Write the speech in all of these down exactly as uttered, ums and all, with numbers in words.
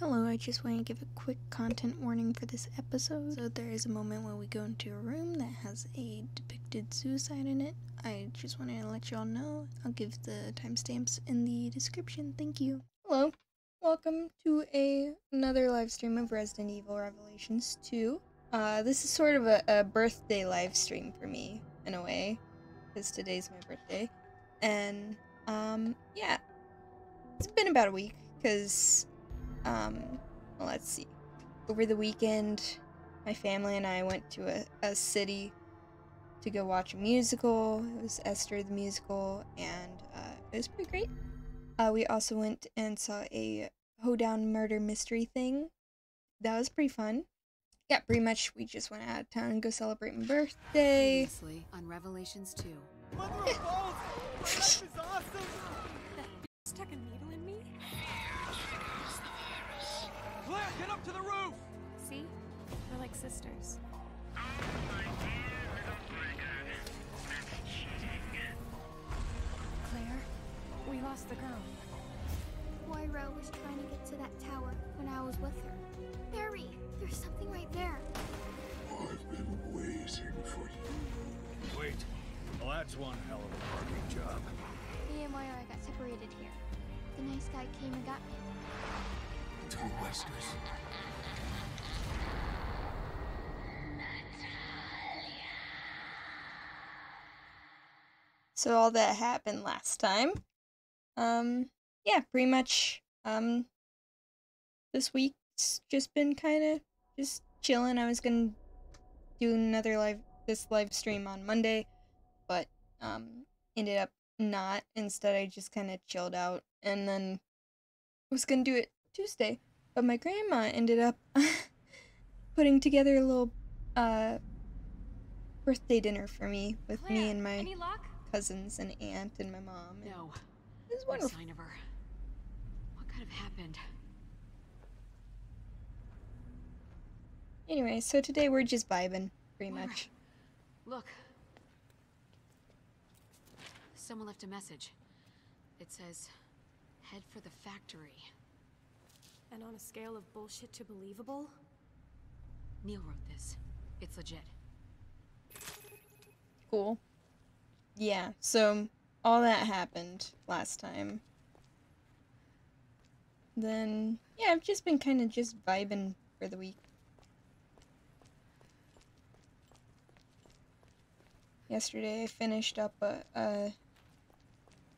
Hello, I just want to give a quick content warning for this episode. So there is a moment where we go into a room that has a depicted suicide in it. I just wanted to let you all know. I'll give the timestamps in the description. Thank you. Hello. Welcome to a another livestream of Resident Evil Revelations two. Uh, this is sort of a, a birthday livestream for me, in a way, because today's my birthday. And, um, yeah. It's been about a week, because... Um, well, let's see. Over the weekend, my family and I went to a, a city to go watch a musical. It was Esther the Musical, and uh, it was pretty great. Uh, we also went and saw a hoedown murder mystery thing. That was pretty fun. Yeah, pretty much we just went out of town and go celebrate my birthday. Previously on Revelations two. Mother of balls! Life is awesome! That b**** stuck a needle in me? Claire, get up to the roof! See? We're like sisters. Oh, my dear little brother. That's cheating. Claire, we lost the girl. Moira was trying to get to that tower when I was with her. Barry, there's something right there. I've been waiting for you. Wait. Well, that's one hell of a parking job. Me and Moira got separated here. The nice guy came and got me. Two Weskers. So all that happened last time. Um, yeah, pretty much, um, this week's just been kind of just chilling. I was gonna do another live, this live stream on Monday, but, um, ended up not. Instead, I just kind of chilled out, and then was gonna do it Tuesday, but my grandma ended up putting together a little uh, birthday dinner for me with Claire, me and my cousins and aunt and my mom. And no, it was wonderful. Sign of her. What could have happened? Anyway, so today we're just vibing, pretty Moira, much. Look, someone left a message. It says, "Head for the factory." And on a scale of bullshit to believable? Neil wrote this. It's legit. Cool. Yeah, so all that happened last time. Then, yeah, I've just been kind of just vibing for the week. Yesterday I finished up a, a,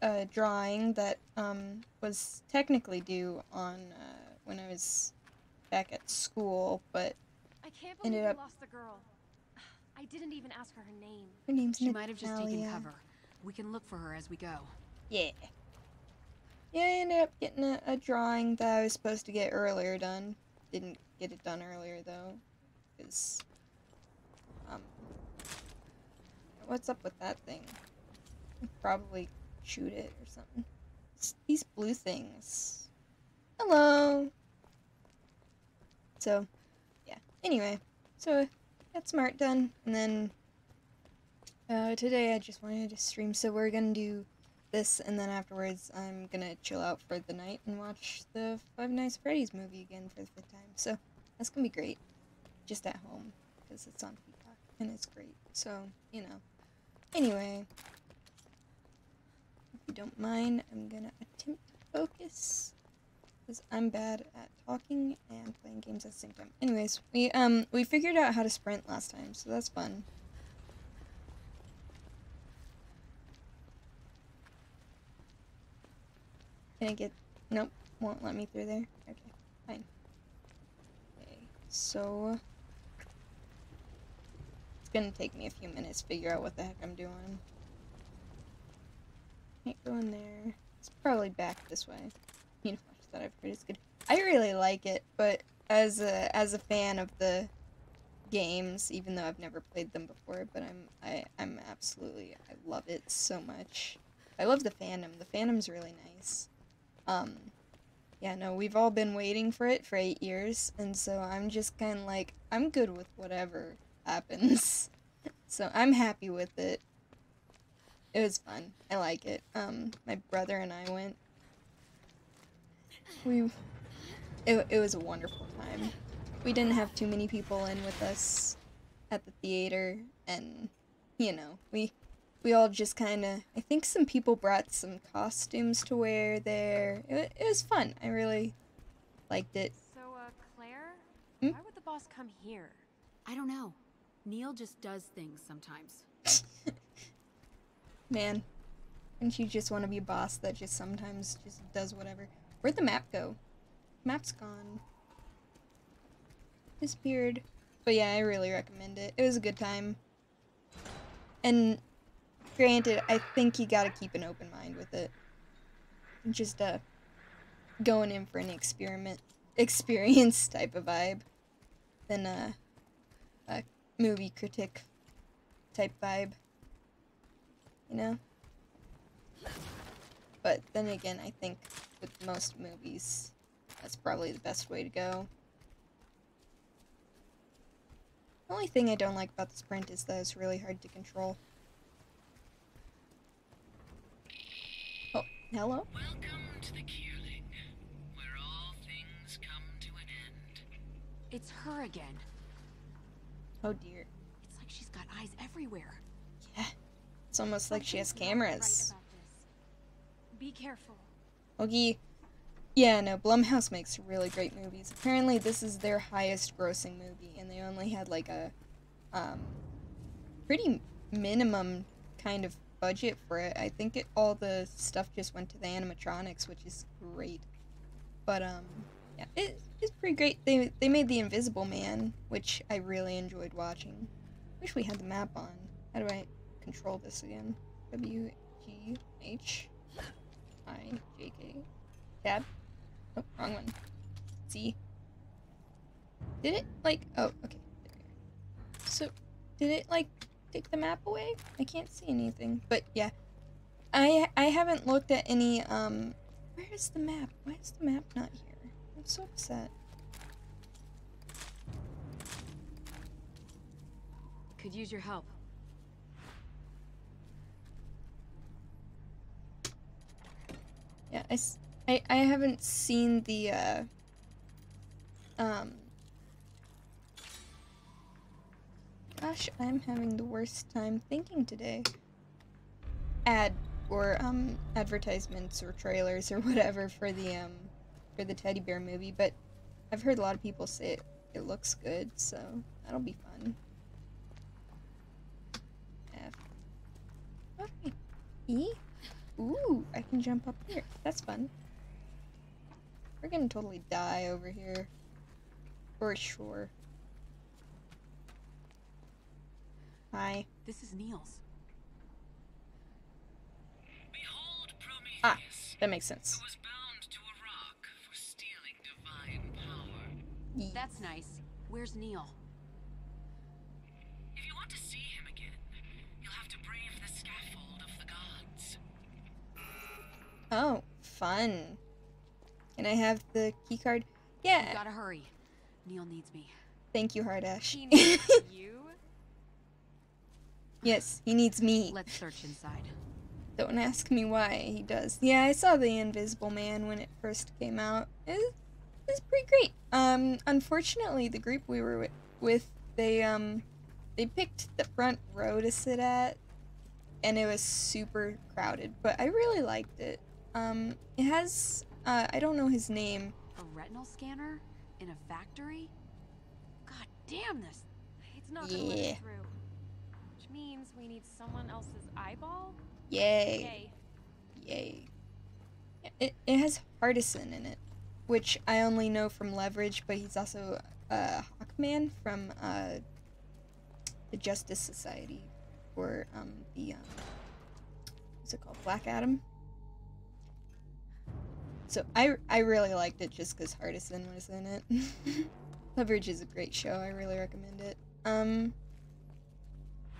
a drawing that um, was technically due on... Uh, when I was back at school, but I can't believe ended up... we lost the girl. I didn't even ask her her name. Her name's Natalia. She might have just taken cover. We can look for her as we go. Yeah. Yeah, I ended up getting a, a drawing that I was supposed to get earlier done. Didn't get it done earlier, though. Because... Um... What's up with that thing? I'd probably shoot it or something. It's these blue things... Hello! So, yeah. Anyway, so got Smart done, and then uh, today I just wanted to stream, so we're gonna do this, and then afterwards I'm gonna chill out for the night and watch the Five Nights at Freddy's movie again for the fifth time, so that's gonna be great. Just at home, because it's on Peacock, and it's great, so, you know. Anyway, if you don't mind, I'm gonna attempt to focus. Because I'm bad at talking and playing games at the same time. Anyways, we um we figured out how to sprint last time, so that's fun. Can I get... Nope, won't let me through there. Okay, fine. Okay, so... It's gonna take me a few minutes to figure out what the heck I'm doing. Can't go in there. It's probably back this way. You know. That I've heard is good. I really like it, but as a as a fan of the games, even though I've never played them before, but I'm I I'm absolutely I love it so much. I love the fandom. The fandom's really nice. Um, yeah, no, we've all been waiting for it for eight years, and so I'm just kind of like I'm good with whatever happens. So I'm happy with it. It was fun. I like it. Um, my brother and I went. We it, it was a wonderful time. We didn't have too many people in with us at the theater, and, you know, we we all just kind of... I think some people brought some costumes to wear there. It, it was fun. I really liked it. So, uh, Claire? Hmm? Why would the boss come here? I don't know. Neil just does things sometimes. Man. And you just want to be a boss that just sometimes just does whatever. Where'd the map go? Map's gone. Disappeared. But yeah, I really recommend it. It was a good time. And granted, I think you gotta keep an open mind with it. Just uh, going in for an experiment, experience type of vibe. Than a, a movie critic type vibe. You know? But then again, I think with most movies, that's probably the best way to go. The only thing I don't like about this print is that it's really hard to control. Oh, hello? Welcome to the Kierling, where all things come to an end. It's her again. Oh dear. It's like she's got eyes everywhere. Yeah. It's almost like she has cameras. Be careful. Okay. Yeah, no, Blumhouse makes really great movies. Apparently this is their highest grossing movie, and they only had like a um, pretty minimum kind of budget for it. I think it, all the stuff just went to the animatronics, which is great. But um, yeah, it, it's pretty great. They, they made The Invisible Man, which I really enjoyed watching. Wish we had the map on. How do I control this again? W G H. I, J, K, tab. Oh, wrong one. Z. Did it, like, oh, okay. So, did it, like, take the map away? I can't see anything, but yeah. I I haven't looked at any, um, where is the map? Why is the map not here? I'm so upset. Could use your help. Yeah, I, I, I haven't seen the, uh, um, gosh, I'm having the worst time thinking today. Ad, or, um, advertisements or trailers or whatever for the, um, for the teddy bear movie, but I've heard a lot of people say it, it looks good, so that'll be fun. F. Okay. E? Ooh, I can jump up here. That's fun. We're gonna totally die over here. For sure. Hi. This is Neil's. Behold Prometheus. Ah, that makes sense. Who was bound to a rock for stealing divine power. That's nice. Where's Neil? If you want to see him again, you'll have to brave the scaffold of the gods. Oh, fun. Can I have the key card? Yeah. You gotta hurry. Neil needs me. Thank you, Hardash. He needs you? Yes, he needs me. Let's search inside. Don't ask me why he does. Yeah, I saw The Invisible Man when it first came out. It was, it was pretty great. Um, unfortunately, the group we were with, they, um, they picked the front row to sit at, and it was super crowded, but I really liked it. Um, it has, uh, I don't know his name. A retinal scanner? In a factory? God damn this! It's not gonna yeah. let through. Which means we need someone else's eyeball? Yay. Yay. Yay. Yeah, it, it has Hardison in it, which I only know from Leverage, but he's also, uh, Hawkman from, uh, the Justice Society. Or, um, the, um, what's it called? Black Adam? So I, I really liked it just because Hardison was in it. Leverage is a great show. I really recommend it. Um,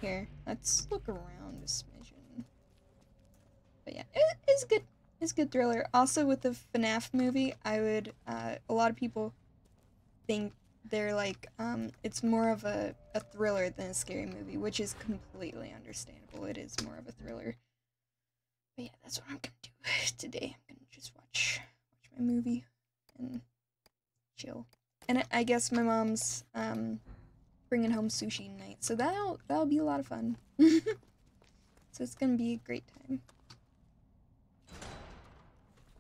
here, let's look around a smidgen. But yeah, it, it's good. It's a good thriller. Also with the F NAF movie, I would, uh, a lot of people think they're like, um, it's more of a, a thriller than a scary movie, which is completely understandable. It is more of a thriller. But yeah, that's what I'm gonna do today. I'm gonna just watch, watch my movie and chill. And I guess my mom's um, bringing home sushi tonight, so that'll, that'll be a lot of fun. So it's gonna be a great time.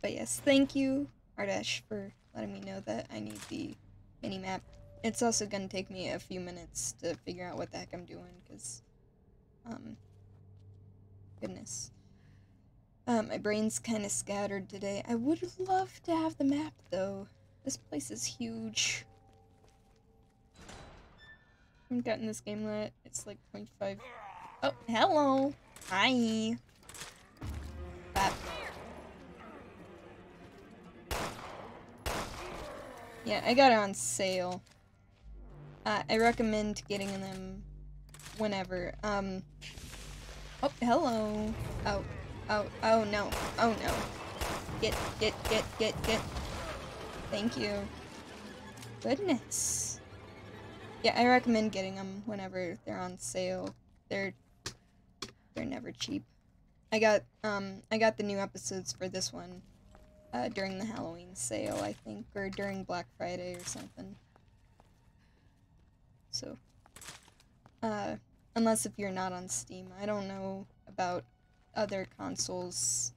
But yes, thank you, Ardesh, for letting me know that I need the mini-map. It's also gonna take me a few minutes to figure out what the heck I'm doing, because, um, goodness. Um, my brain's kind of scattered today. I would love to have the map, though. This place is huge. I haven't gotten this game yet. It's like twenty-five. Oh, hello! Hi! Bop. Yeah, I got it on sale. Uh, I recommend getting them whenever. Um. Oh, hello! Oh. Oh, oh no. Oh no. Get, get, get, get, get. Thank you. Goodness. Yeah, I recommend getting them whenever they're on sale. They're they're never cheap. I got um I got the new episodes for this one uh during the Halloween sale, I think, or during Black Friday or something. So uh unless if you're not on Steam. I don't know about other consoles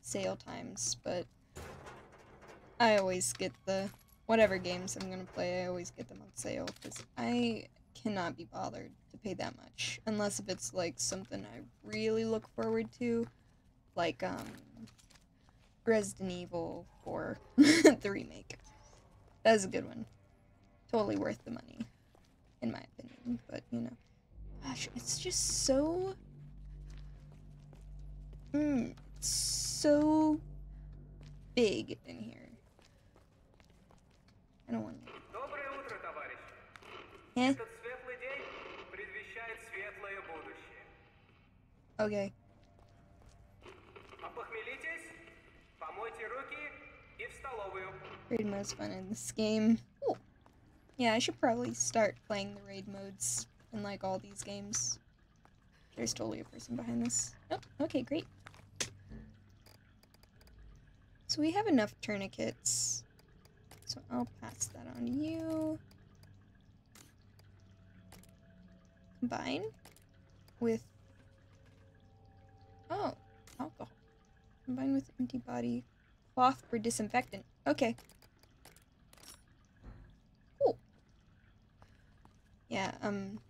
sale times, but I always get the whatever games I'm gonna play, I always get them on sale, because I cannot be bothered to pay that much unless if it's like something I really look forward to, like um Resident Evil four the remake. That's a good one, totally worth the money in my opinion. But you know, gosh, it's just so Mm, so big in here. I don't want to. Eh? Okay. Raid mode's fun in this game. Ooh. Yeah, I should probably start playing the raid modes in like all these games. There's totally a person behind this. Oh, okay, great. So we have enough tourniquets, so I'll pass that on to you. Combine with, oh, alcohol. Combine with empty body, cloth for disinfectant. Okay. Cool. Yeah, um,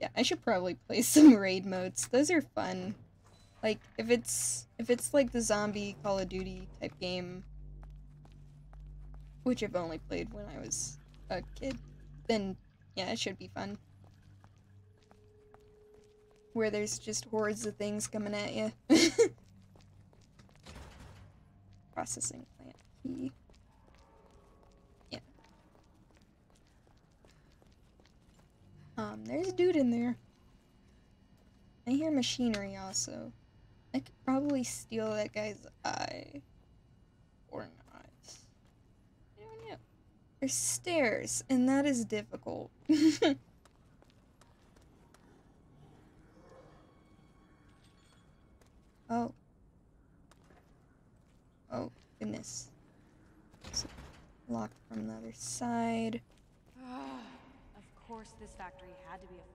yeah, I should probably play some raid modes. Those are fun. Like, if it's, if it's like the zombie Call of Duty type game, which I've only played when I was a kid, then yeah, it should be fun. Where there's just hordes of things coming at you. Processing plant key. Yeah. Um, there's a dude in there. I hear machinery also. I could probably steal that guy's eye. Or not. I don't know. There's stairs, and that is difficult. Oh. Oh, goodness. So, locked from the other side. Of course this factory had to be a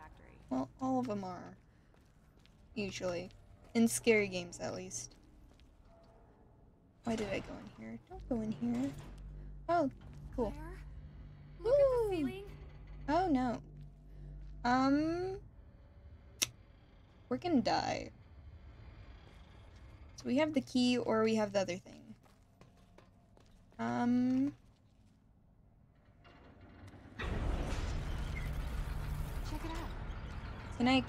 factory. Well, all of them are. Usually. In scary games, at least. Why did I go in here? Don't go in here. Oh, cool. Look at the ceiling. Oh, no. Um... We're gonna die. So we have the key, or we have the other thing. Um... Check it out. Can I?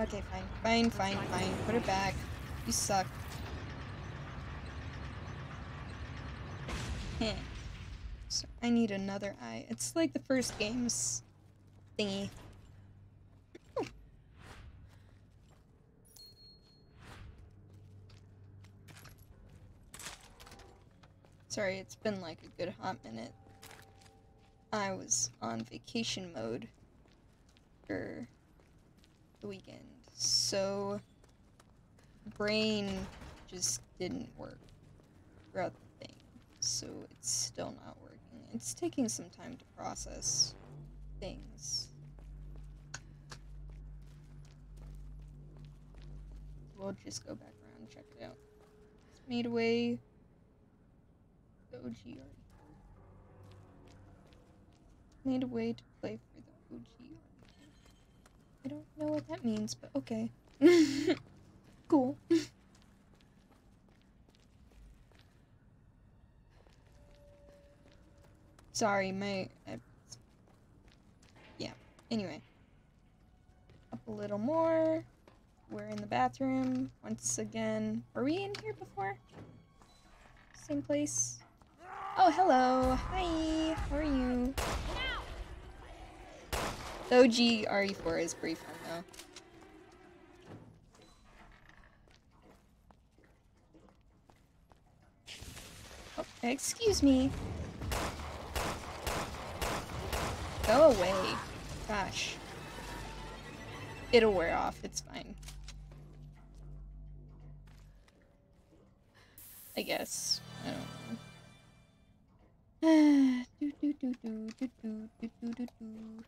Okay, fine. Fine, fine, fine. Put it back. You suck. Heh. So I need another eye. It's like the first game's thingy. Oh. Sorry, it's been like a good hot minute. I was on vacation mode for the weekend, so brain just didn't work throughout the thing, so it's still not working it's taking some time to process things. We'll just go back around, check it out. It's made away. The O G already. Made a way to play for the O G already. I don't know what that means, but okay. Cool. Sorry, my... I, yeah. Anyway. Up a little more. We're in the bathroom. Once again. Were we in here before? Same place? Oh, hello. Hi. How are you? The O G R E four is pretty fun, though. Oh, excuse me. Go away. Gosh. It'll wear off. It's fine. I guess. I don't know. do, do, do, do, do, do, do, do, do, do.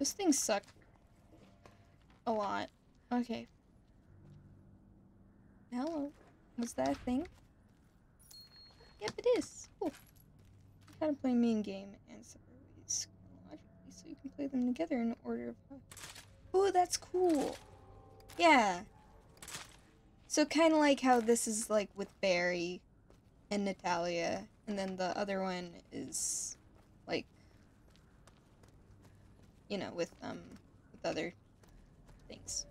Those things suck. A lot. Okay. Hello. Was that a thing? Yep, it is. Cool. How to play main game and separate chronologically so you can play them together in order of. Ooh, that's cool. Yeah. So kind of like how this is like with Barry and Natalia, and then the other one is like, you know, with um with other things.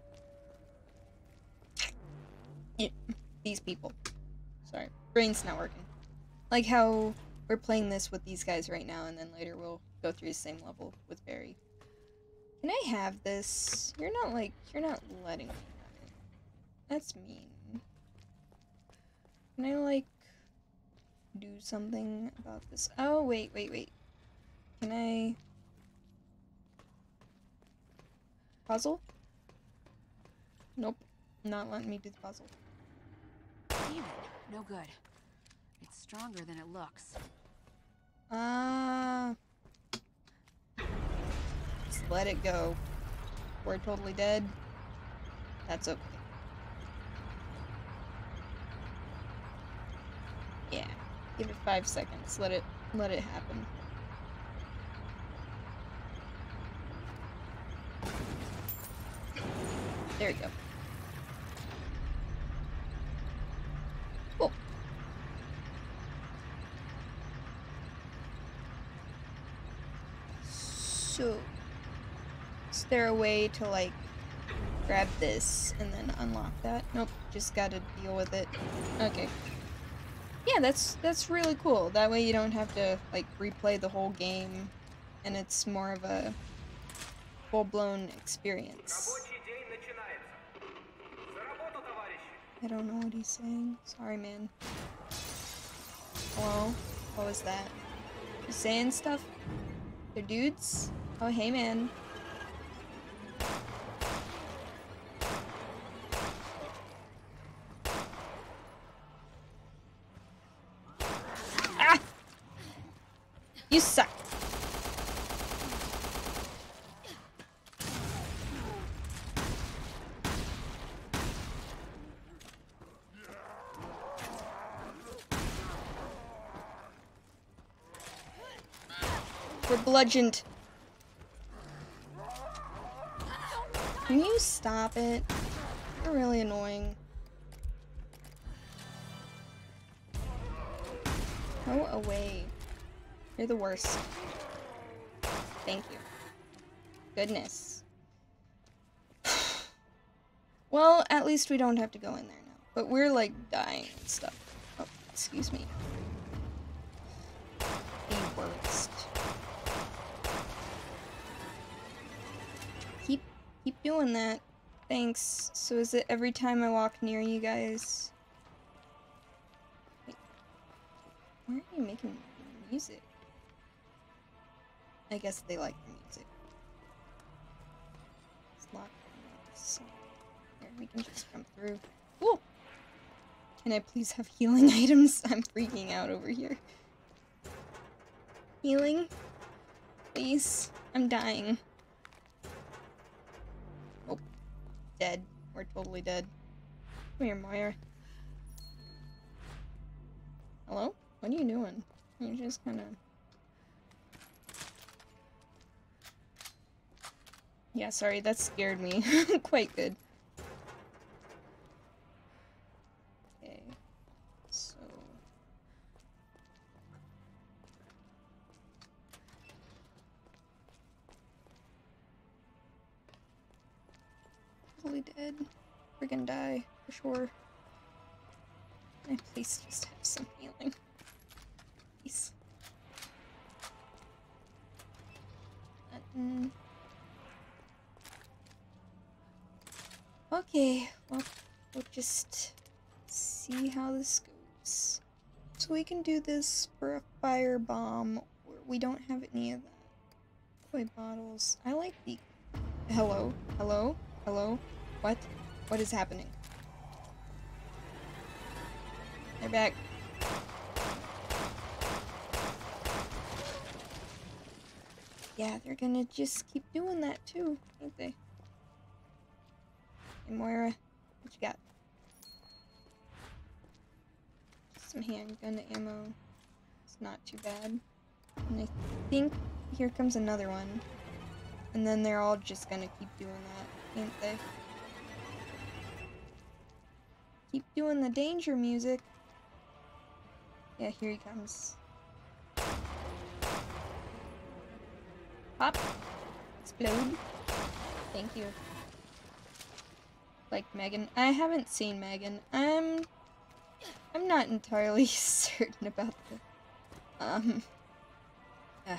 Yeah. These people. Sorry, brain's not working. Like how we're playing this with these guys right now, and then later we'll go through the same level with Barry. Can I have this? You're not like, you're not letting me have it. That's mean. Can I like, do something about this? Oh, wait, wait, wait. Can I... puzzle? Nope. Not letting me do the puzzle. Damn it. No good. It's stronger than it looks. Ah. Uh... Let it go. We're totally dead. That's okay. Yeah. Give it five seconds. Let it let it happen. There we go. Cool. So. Is there a way to, like, grab this and then unlock that? Nope, just gotta deal with it. Okay. Yeah, that's that's really cool. That way you don't have to, like, replay the whole game, and it's more of a full-blown experience. I don't know what he's saying. Sorry, man. Hello? What was that? You saying stuff? They're dudes? Oh, hey, man. You suck. We're bludgeoned. Can you stop it? You're really annoying. Go away. You're the worst. Thank you. Goodness. Well, at least we don't have to go in there now. But we're, like, dying and stuff. Oh, excuse me. The worst. Keep, keep doing that. Thanks. So is it every time I walk near you guys? Wait. Why are you making music? I guess they like the music. It's locked. So here, we can just jump through. Cool! Can I please have healing items? I'm freaking out over here. Healing? Please? I'm dying. Oh. Dead. We're totally dead. Come here, Moira. Hello? What are you doing? You're just kinda... Yeah, sorry, that scared me. Quite good. Okay. So... Totally dead. We're gonna die, for sure. And please just have some healing. Please. Nothing. Okay, well, we'll just see how this goes. So we can do this for a firebomb, or we don't have any of that. Toy bottles. I like the... Hello? Hello? Hello? What? What is happening? They're back. Yeah, they're gonna just keep doing that too, aren't they? Hey, Moira, what you got? Some handgun ammo. It's not too bad. And I think here comes another one. And then they're all just gonna keep doing that, ain't they? Keep doing the danger music. Yeah, here he comes. Pop. Explode. Thank you. Like Megan. I haven't seen Megan. I'm... I'm not entirely certain about the... Um... Uh,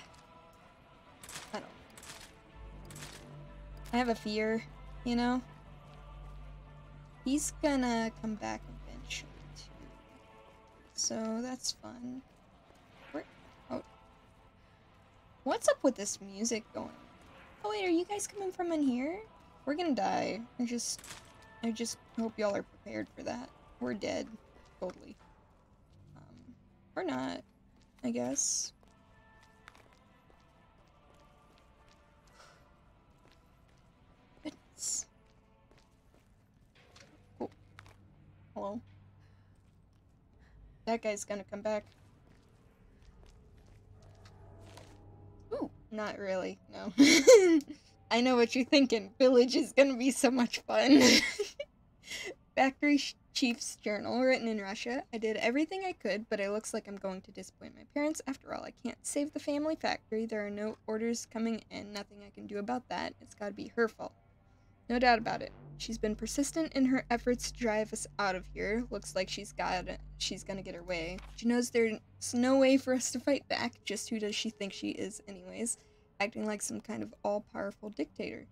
I don't... I have a fear, you know? He's gonna come back eventually, too. So, that's fun. Where... Oh. What's up with this music going on? Oh wait, are you guys coming from in here? We're gonna die. I just... I just hope y'all are prepared for that. We're dead. Totally. Um, or not, I guess. It's... Oh. Hello. That guy's gonna come back. Ooh, not really, no. I know what you're thinking. Village is gonna be so much fun. Factory Chief's Journal, written in Russia. I did everything I could, but it looks like I'm going to disappoint my parents. After all, I can't save the family factory. There are no orders coming and nothing I can do about that. It's gotta be her fault. No doubt about it. She's been persistent in her efforts to drive us out of here. Looks like she's got it. She's gonna get her way. She knows there's no way for us to fight back. Just who does she think she is anyways? Acting like some kind of all-powerful dictator.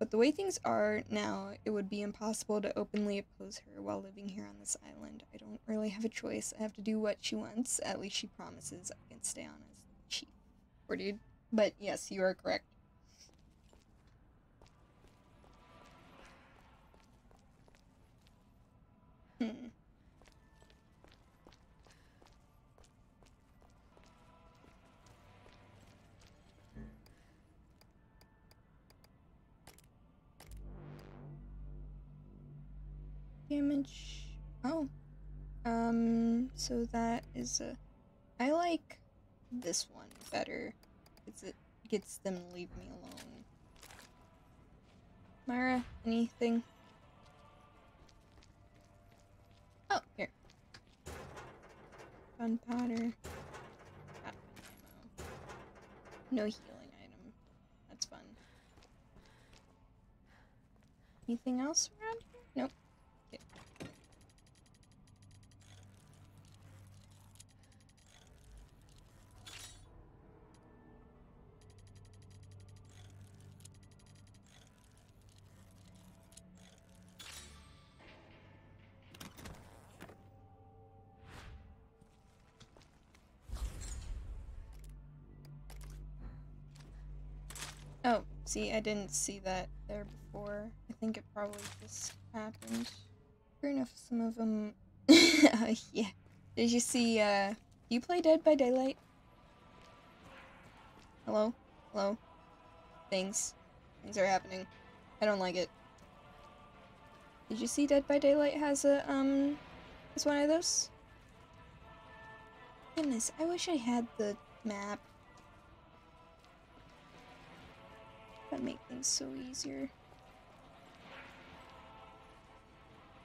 But the way things are now, it would be impossible to openly oppose her while living here on this island. I don't really have a choice. I have to do what she wants. At least she promises I can stay on as the chief. Or dude. But yes, you are correct. Hmm. Damage. Oh. Um, so that is a... I like this one better. Because it gets them to leave me alone. Moira, anything? Oh, here. Gunpowder. No healing item. That's fun. Anything else around here? Nope. See, I didn't see that there before. I think it probably just happened. Sure enough, some of them... uh, yeah. Did you see, uh... Do you play Dead by Daylight? Hello? Hello? Things. Things are happening. I don't like it. Did you see Dead by Daylight has a, um, has one of those? Goodness, I wish I had the map. That'd make things so easier.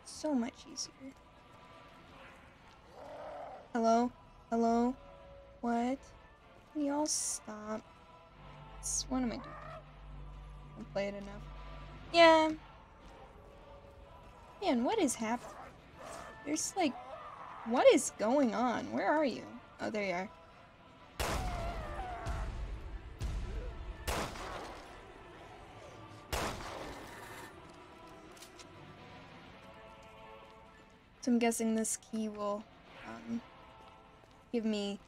So much easier. Hello? Hello? What? Can y'all stop? It's, what am I doing? I've played enough. Yeah. Man, what is happening? There's like... What is going on? Where are you? Oh, there you are. So I'm guessing this key will, um... give me,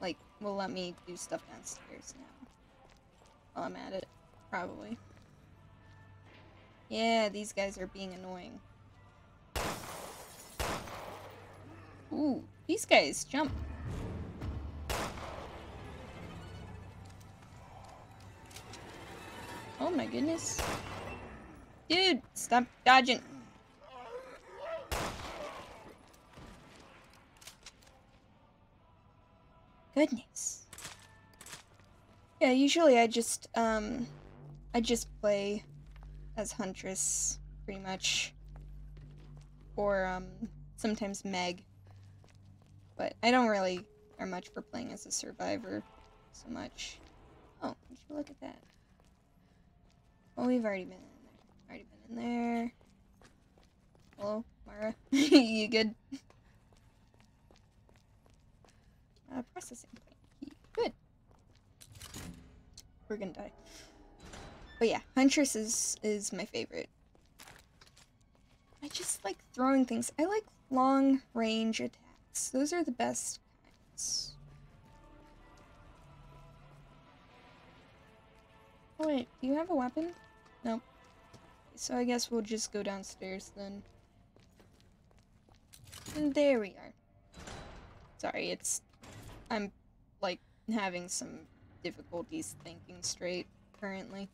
like, will let me do stuff downstairs now. While I'm at it, probably. Yeah, these guys are being annoying. Ooh, these guys jump. Oh my goodness. Dude, stop dodging. Goodness. Yeah, usually I just, um, I just play as Huntress, pretty much. Or, um, sometimes Meg. But I don't really care much for playing as a survivor so much. Oh, would you look at that? Well, we've already been in there. Already been in there. Hello, Moira. You good? Uh, processing point. Good. We're gonna die. But yeah, Huntress is, is my favorite. I just like throwing things. I like long range attacks. Those are the best kinds. Oh, wait, do you have a weapon? Nope. So I guess we'll just go downstairs then. And there we are. Sorry, it's... I'm, like, having some difficulties thinking straight currently.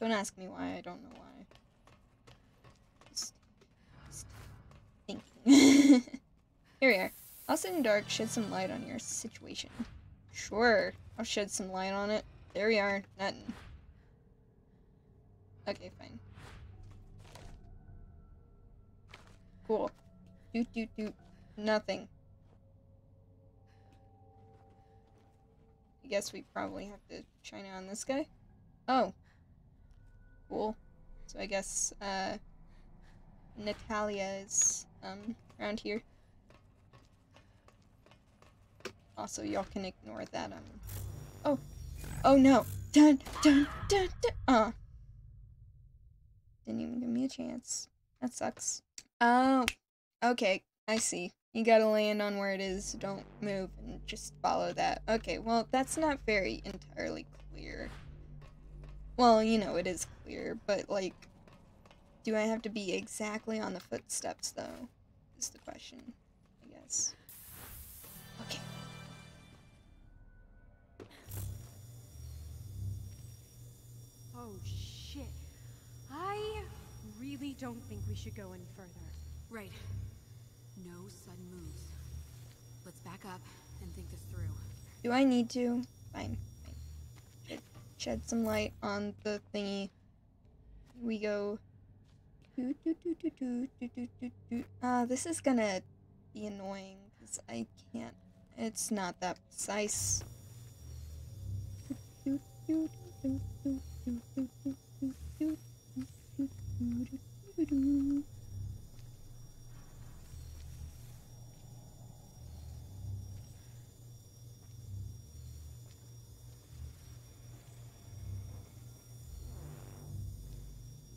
Don't ask me why, I don't know why. Just, just thinking. Here we are. I'll sit in dark, shed some light on your situation. Sure, I'll shed some light on it. There we are, nothing. Okay, fine. Cool. Doot doot doot. Nothing. I guess we probably have to shine on this guy. Oh. Cool. So I guess, uh... Natalia is, um, around here. Also, y'all can ignore that. Um. Oh, oh no! Dun dun dun dun. Uh. Didn't even give me a chance. That sucks. Oh. Okay, I see. You gotta land on where it is. Don't move and just follow that. Okay. Well, that's not very entirely clear. Well, you know it is clear, but like, do I have to be exactly on the footsteps though? Is the question, I guess. Okay. Oh, shit. I really don't think we should go any further. Right. No sudden moves. Let's back up and think this through. Do I need to? Fine. Fine. Shed some light on the thingy. We go... Uh, this is gonna be annoying, because I can't... It's not that precise.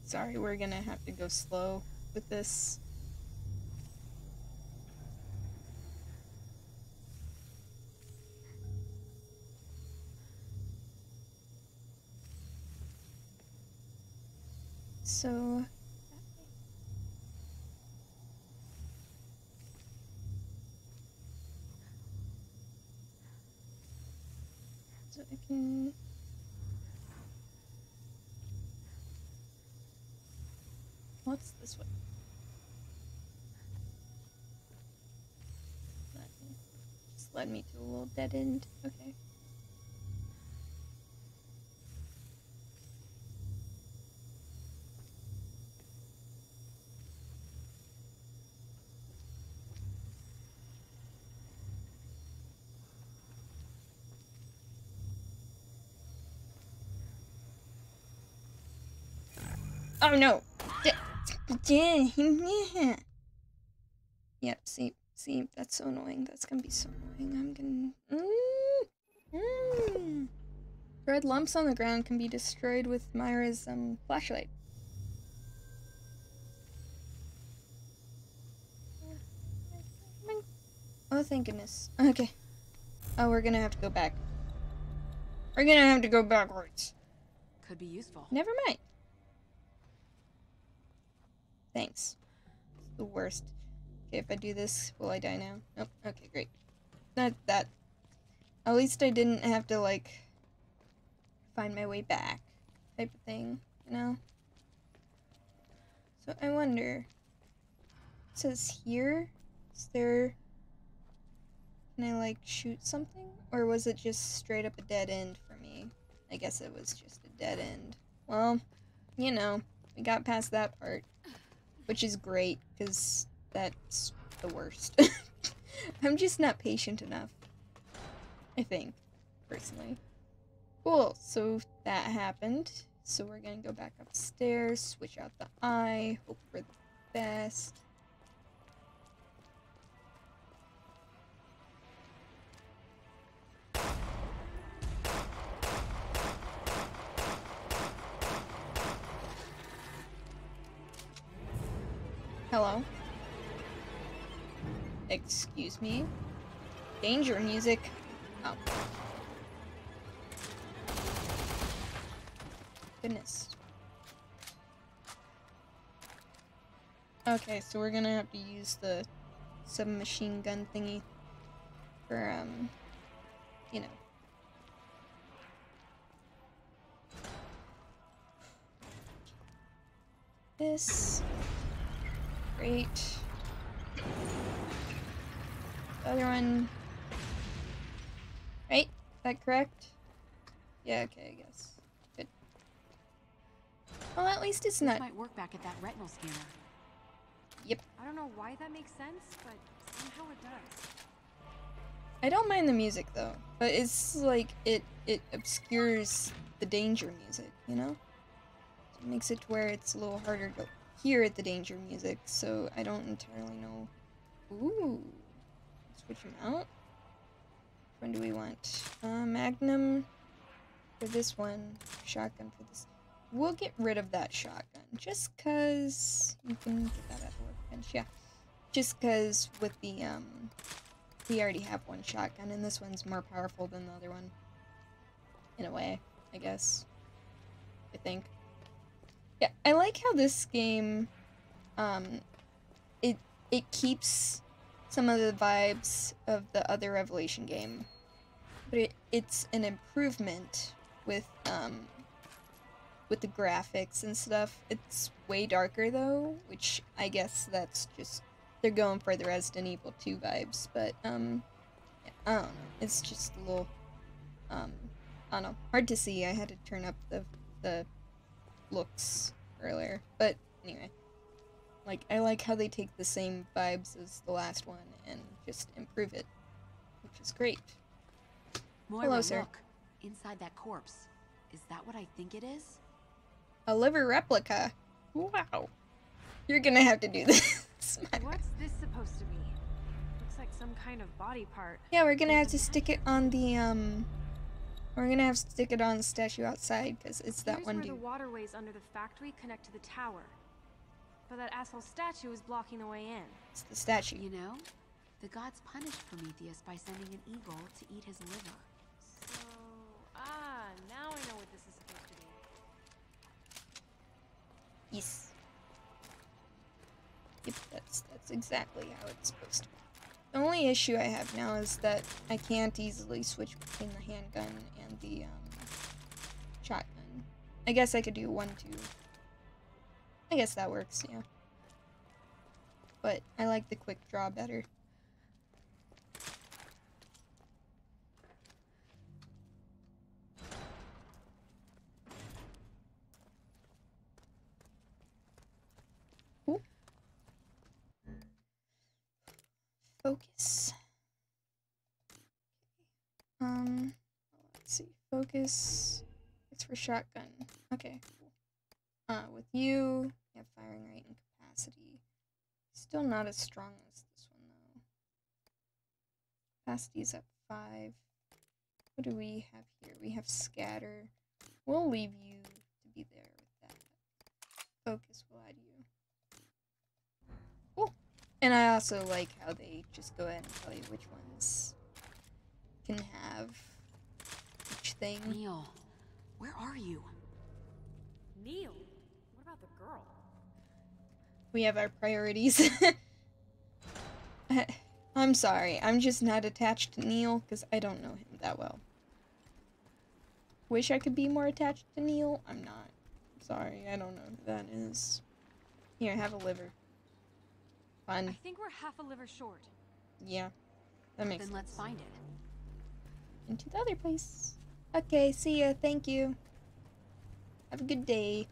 Sorry, we're gonna have to go slow with this. So, so I can What's this way? Just led me to a little dead end. Okay. Oh no! Yep, see, see, that's so annoying. That's gonna be so annoying. I'm gonna. Mm, mm. Red lumps on the ground can be destroyed with Moira's um, flashlight. Oh, thank goodness. Okay. Oh, we're gonna have to go back. We're gonna have to go backwards. Could be useful. Never mind. Thanks. It's the worst. Okay, if I do this, will I die now? Nope. Okay, great. Not that. At least I didn't have to, like, find my way back type of thing, you know? So I wonder. It says here? Is there... Can I, like, shoot something? Or was it just straight up a dead end for me? I guess it was just a dead end. Well, you know, we got past that part. Which is great, because that's the worst. I'm just not patient enough. I think, personally. Cool, so that happened. So we're gonna go back upstairs, switch out the eye, hope for the best. Hello. Excuse me. Danger music. Oh. Goodness. Okay, so we're gonna have to use the submachine gun thingy for, um, you know. This. Great. The other one. Right? Is that correct? Yeah, okay, I guess. Good. Well, at least it's not. This might work back at that retinal scanner. Yep. I don't know why that makes sense, but somehow it does. I don't mind the music though, but it's like it it obscures the danger music, you know? So it makes it to where it's a little harder to hear at the danger music, so I don't entirely know. Ooh, switch them out. Which one do we want? Uh, Magnum for this one, shotgun for this. We'll get rid of that shotgun, just cause you can get that out of the workbench. Yeah, just cause with the um, we already have one shotgun, and this one's more powerful than the other one. In a way, I guess. I think. Yeah, I like how this game, um, it it keeps some of the vibes of the other Revelation game, but it, it's an improvement with um, with the graphics and stuff. It's way darker though, which I guess that's just they're going for the Resident Evil two vibes. But um, I don't know. It's just a little um, I don't know, hard to see. I had to turn up the the. looks earlier, but anyway, like I like how they take the same vibes as the last one and just improve it, which is great. Moira, hello, sir. Look, inside that corpse, is that what I think it is? A liver replica. Wow, you're gonna have to do this. What's this supposed to be? Looks like some kind of body part. Yeah, we're gonna have to stick it on the um. We're gonna have to stick it on the statue outside because it's that Here's one dude. Where the waterways under the factory connect to the tower, but that asshole statue is blocking the way in. It's the statue. You know, the gods punished Prometheus by sending an eagle to eat his liver. So, ah, now I know what this is supposed to be. Yes. Yep, that's that's exactly how it's supposed to be. The only issue I have now is that I can't easily switch between the handgun and the um, shotgun. I guess I could do one, two. I guess that works, yeah. But I like the quick draw better. Ooh. Focus. Um, let's see. Focus. It's for shotgun. Okay. Cool. Uh, with you, yeah, firing rate and capacity. Still not as strong as this one though. Capacity's up five. What do we have here? We have scatter. We'll leave you to be there with that. Focus will add you. Cool. And I also like how they just go ahead and tell you which ones can have each thing. Neil, where are you? Neil, what about the girl? We have our priorities. I'm sorry, I'm just not attached to Neil because I don't know him that well. Wish I could be more attached to Neil. I'm not. I'm sorry, I don't know who that is. Here, have a liver. Fun. I think we're half a liver short. Yeah, that makes sense. Then let's find it. Into the other place. Okay, see ya. Thank you. Have a good day.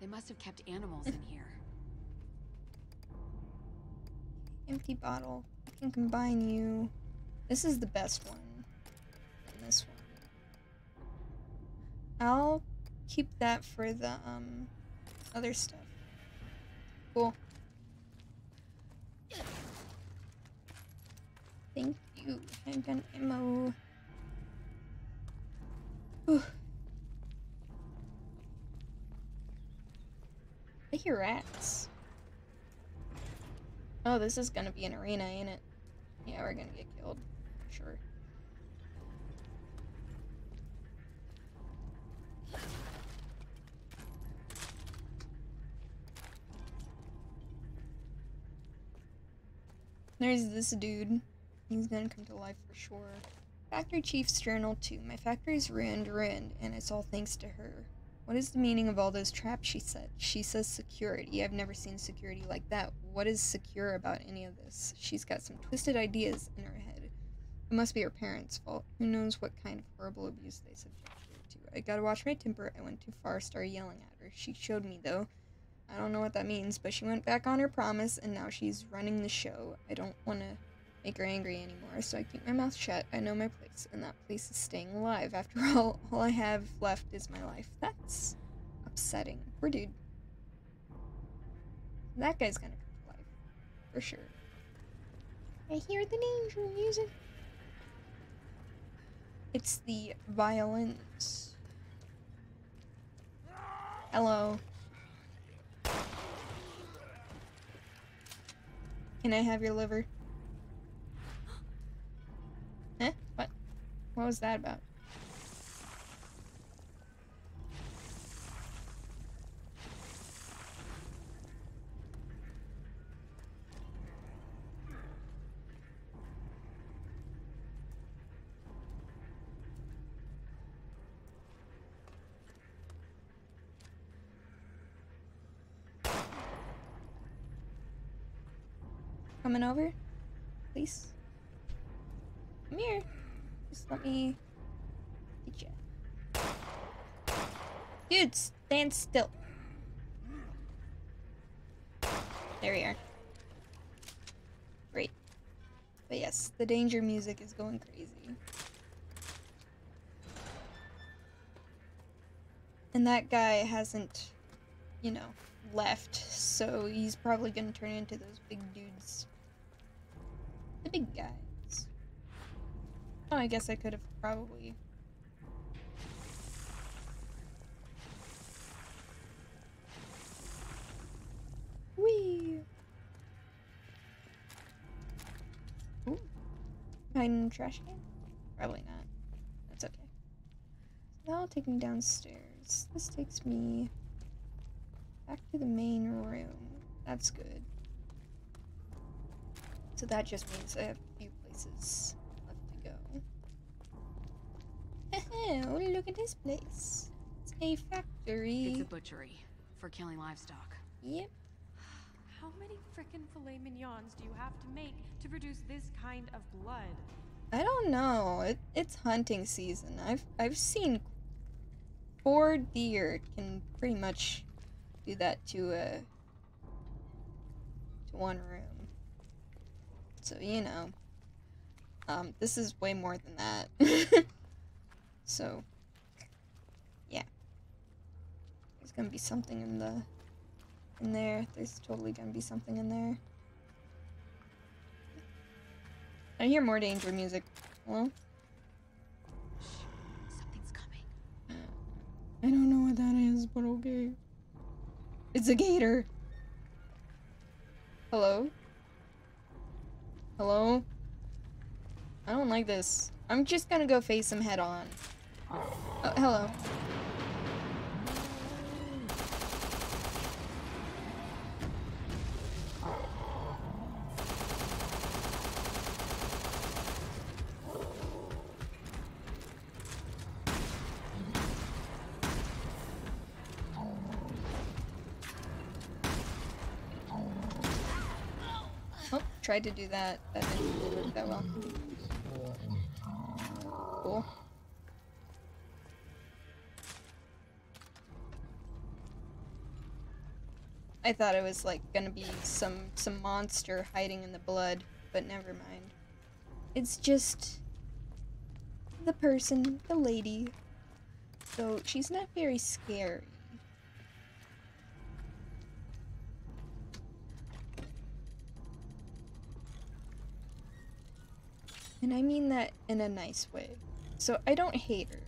They must have kept animals in here. Empty bottle. I can combine you. This is the best one. And this one. I'll keep that for the um other stuff. Cool. Thank you. Handgun ammo. Whew. I hear rats. Oh, this is gonna be an arena, ain't it? Yeah, we're gonna get killed. Sure. There's this dude. He's gonna come to life for sure. Factory Chief's Journal two. My factory's ruined, ruined, and it's all thanks to her. What is the meaning of all those traps she said? She says security. I've never seen security like that. What is secure about any of this? She's got some twisted ideas in her head. It must be her parents' fault. Who knows what kind of horrible abuse they subjected her to. I gotta watch my temper. I went too far, started yelling at her. She showed me, though. I don't know what that means, but she went back on her promise, and now she's running the show. I don't want to make her angry anymore, so I keep my mouth shut. I know my place, and that place is staying alive. After all, all I have left is my life. That's upsetting. Poor dude. That guy's gonna come to life. For sure. I hear the danger music. It's the violins. Hello. Can I have your liver? What was that about? Coming over, please. Come here. Just let me get you. Dude, stand still. There we are. Great. But yes, the danger music is going crazy. And that guy hasn't, you know, left, so he's probably gonna turn into those big dudes. The big guy. Oh, I guess I could have probably. Whee! Ooh. Hiding in trash can? Probably not. That's okay. So that'll take me downstairs. This takes me back to the main room. That's good. So that just means I have a few places left to go. Oh, look at this place. It's a factory. It's a butchery for killing livestock. Yep. How many frickin' filet mignons do you have to make to produce this kind of blood? I don't know. It, it's hunting season. I've I've seen four deer can pretty much do that to uh to one room. So you know, um, this is way more than that. So yeah, there's gonna be something in the in there. There's totally gonna be something in there. I hear more danger music. Hello? Shh, something's coming. I don't know what that is, but okay. It's a gator. Hello? Hello? I don't like this. I'm just gonna go face him head on. Oh, hello. Tried to do that, that didn't work that well. Cool. I thought it was like gonna be some some monster hiding in the blood, but never mind. It's just the person, the lady. So she's not very scary. And I mean that in a nice way. So I don't hate her.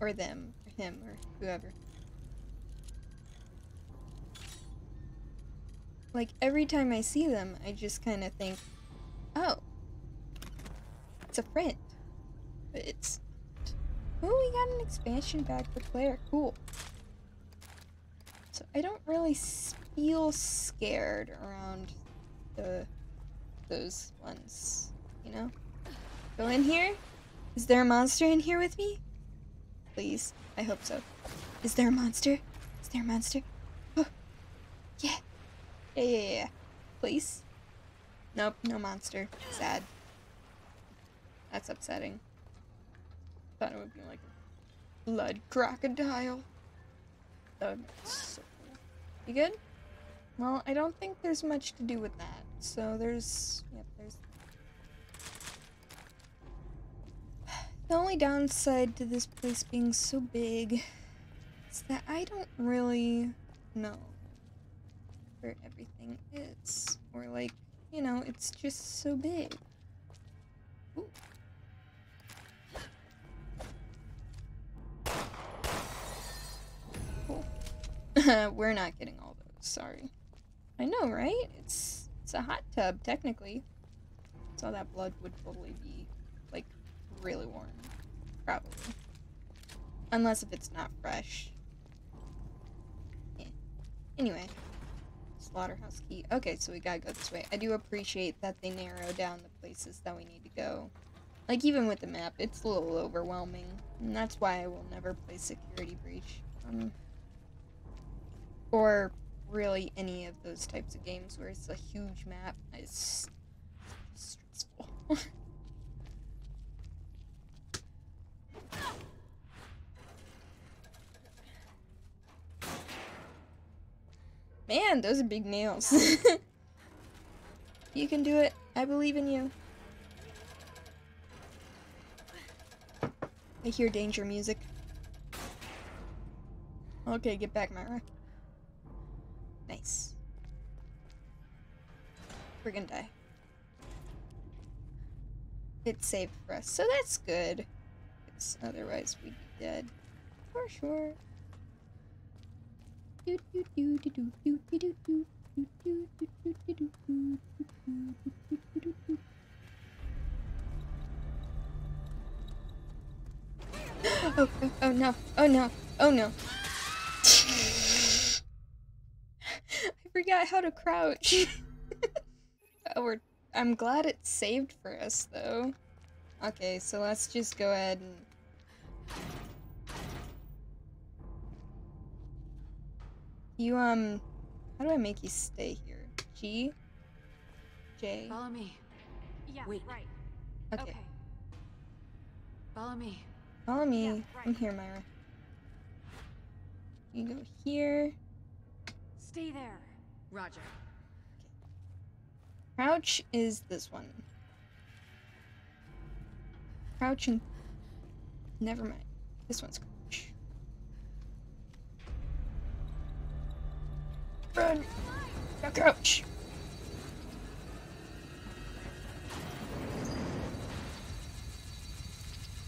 Or them. Or him. Or whoever. Like, every time I see them, I just kind of think, oh, it's a friend. But it's... oh, we got an expansion pack for Claire. Cool. So I don't really feel scared around the those ones, you know? Go in here? Is there a monster in here with me? Please. I hope so. Is there a monster? Is there a monster? Oh. Yeah. Yeah, yeah, yeah. Please? Nope, no monster. Sad. That's upsetting. Thought it would be like a blood crocodile. That would be so cool. You good? Well, I don't think there's much to do with that. So there's... yep, there's... the only downside to this place being so big is that I don't really know where everything is. Or like, you know, it's just so big. Ooh. Cool. We're not getting all those, sorry. I know, right? It's, it's a hot tub, technically. So that blood would totally be, like, really warm, probably. Unless if it's not fresh. Yeah. Anyway, slaughterhouse key. Okay, so we gotta go this way. I do appreciate that they narrow down the places that we need to go. Like, even with the map, it's a little overwhelming. And that's why I will never play Security Breach. Um, or really any of those types of games where it's a huge map. It's stressful. Man, those are big nails. You can do it. I believe in you. I hear danger music. Okay, get back, Moira. Nice. We're gonna die. It's safe for us, so that's good. Because otherwise, we'd be dead. For sure. Oh, oh, oh no, oh no, oh no. I forgot how to crouch. Oh, we're I'm glad it saved for us, though. Okay, so let's just go ahead and... You, um... How do I make you stay here? G? J? Follow me. Yeah, wait. Right. Okay. Okay. Follow me. Follow me. Yeah, right. I'm here, Myra. You go here. Stay there. Roger. Okay. Crouch is this one. Crouch and... Never mind. This one's crouch. Run! Now crouch!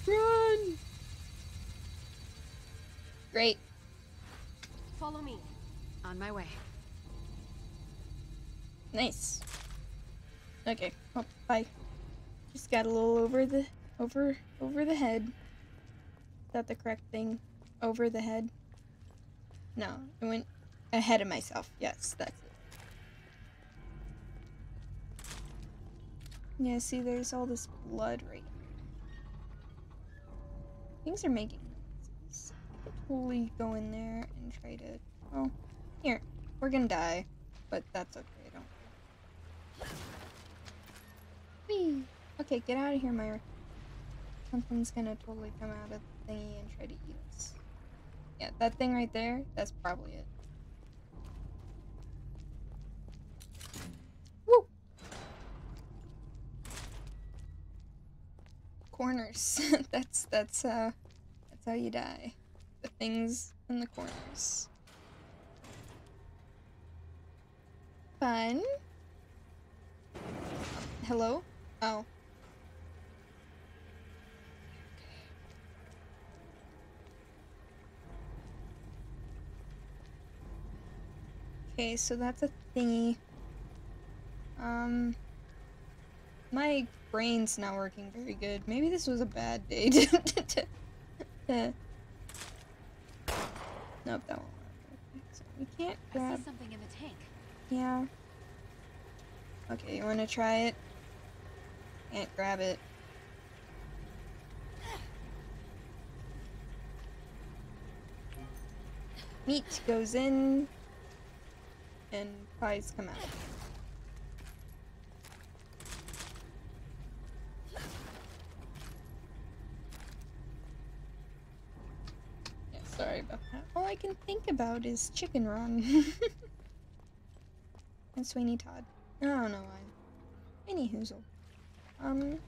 Run! Great. Follow me. On my way. Nice. Okay. Oh, bye. Just got a little over the... Over, over the head. Is that the correct thing? Over the head? No, I went ahead of myself. Yes, that's it. Yeah, see, there's all this blood right here. Things are making sense. Totally go in there and try to... Oh, here. We're gonna die. But that's okay, I don't... Whee! Okay, get out of here, Myra. Something's gonna totally come out of the thingy and try to eat us. Yeah, that thing right there, that's probably it. Woo! Corners. that's that's uh that's how you die. The things in the corners. Fun. Hello? Oh. Okay, so that's a thingy. Um, my brain's not working very good. Maybe this was a bad day. Nope, that won't work. So we can't grab. I see something in the tank. Yeah. Okay, you want to try it? Can't grab it. Meat goes in. And pies come out. Yeah, sorry about that. All I can think about is Chicken Run. And Sweeney Todd. I don't know why. Anyhoozle. Um...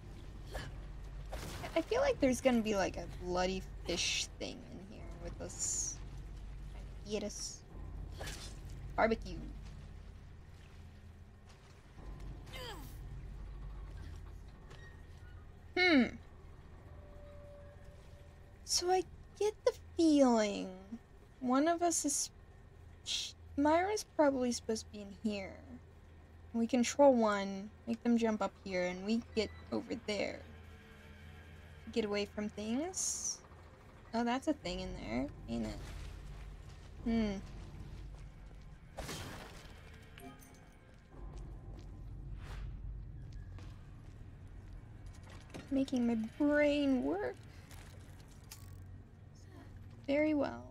I feel like there's gonna be like a bloody fish thing in here with us. Trying to eat us. Barbecue. Hmm. So I get the feeling one of us is... Myra's probably supposed to be in here. We control one, make them jump up here, and we get over there. Get away from things. Oh, that's a thing in there, ain't it? Hmm. Making my brain work very well.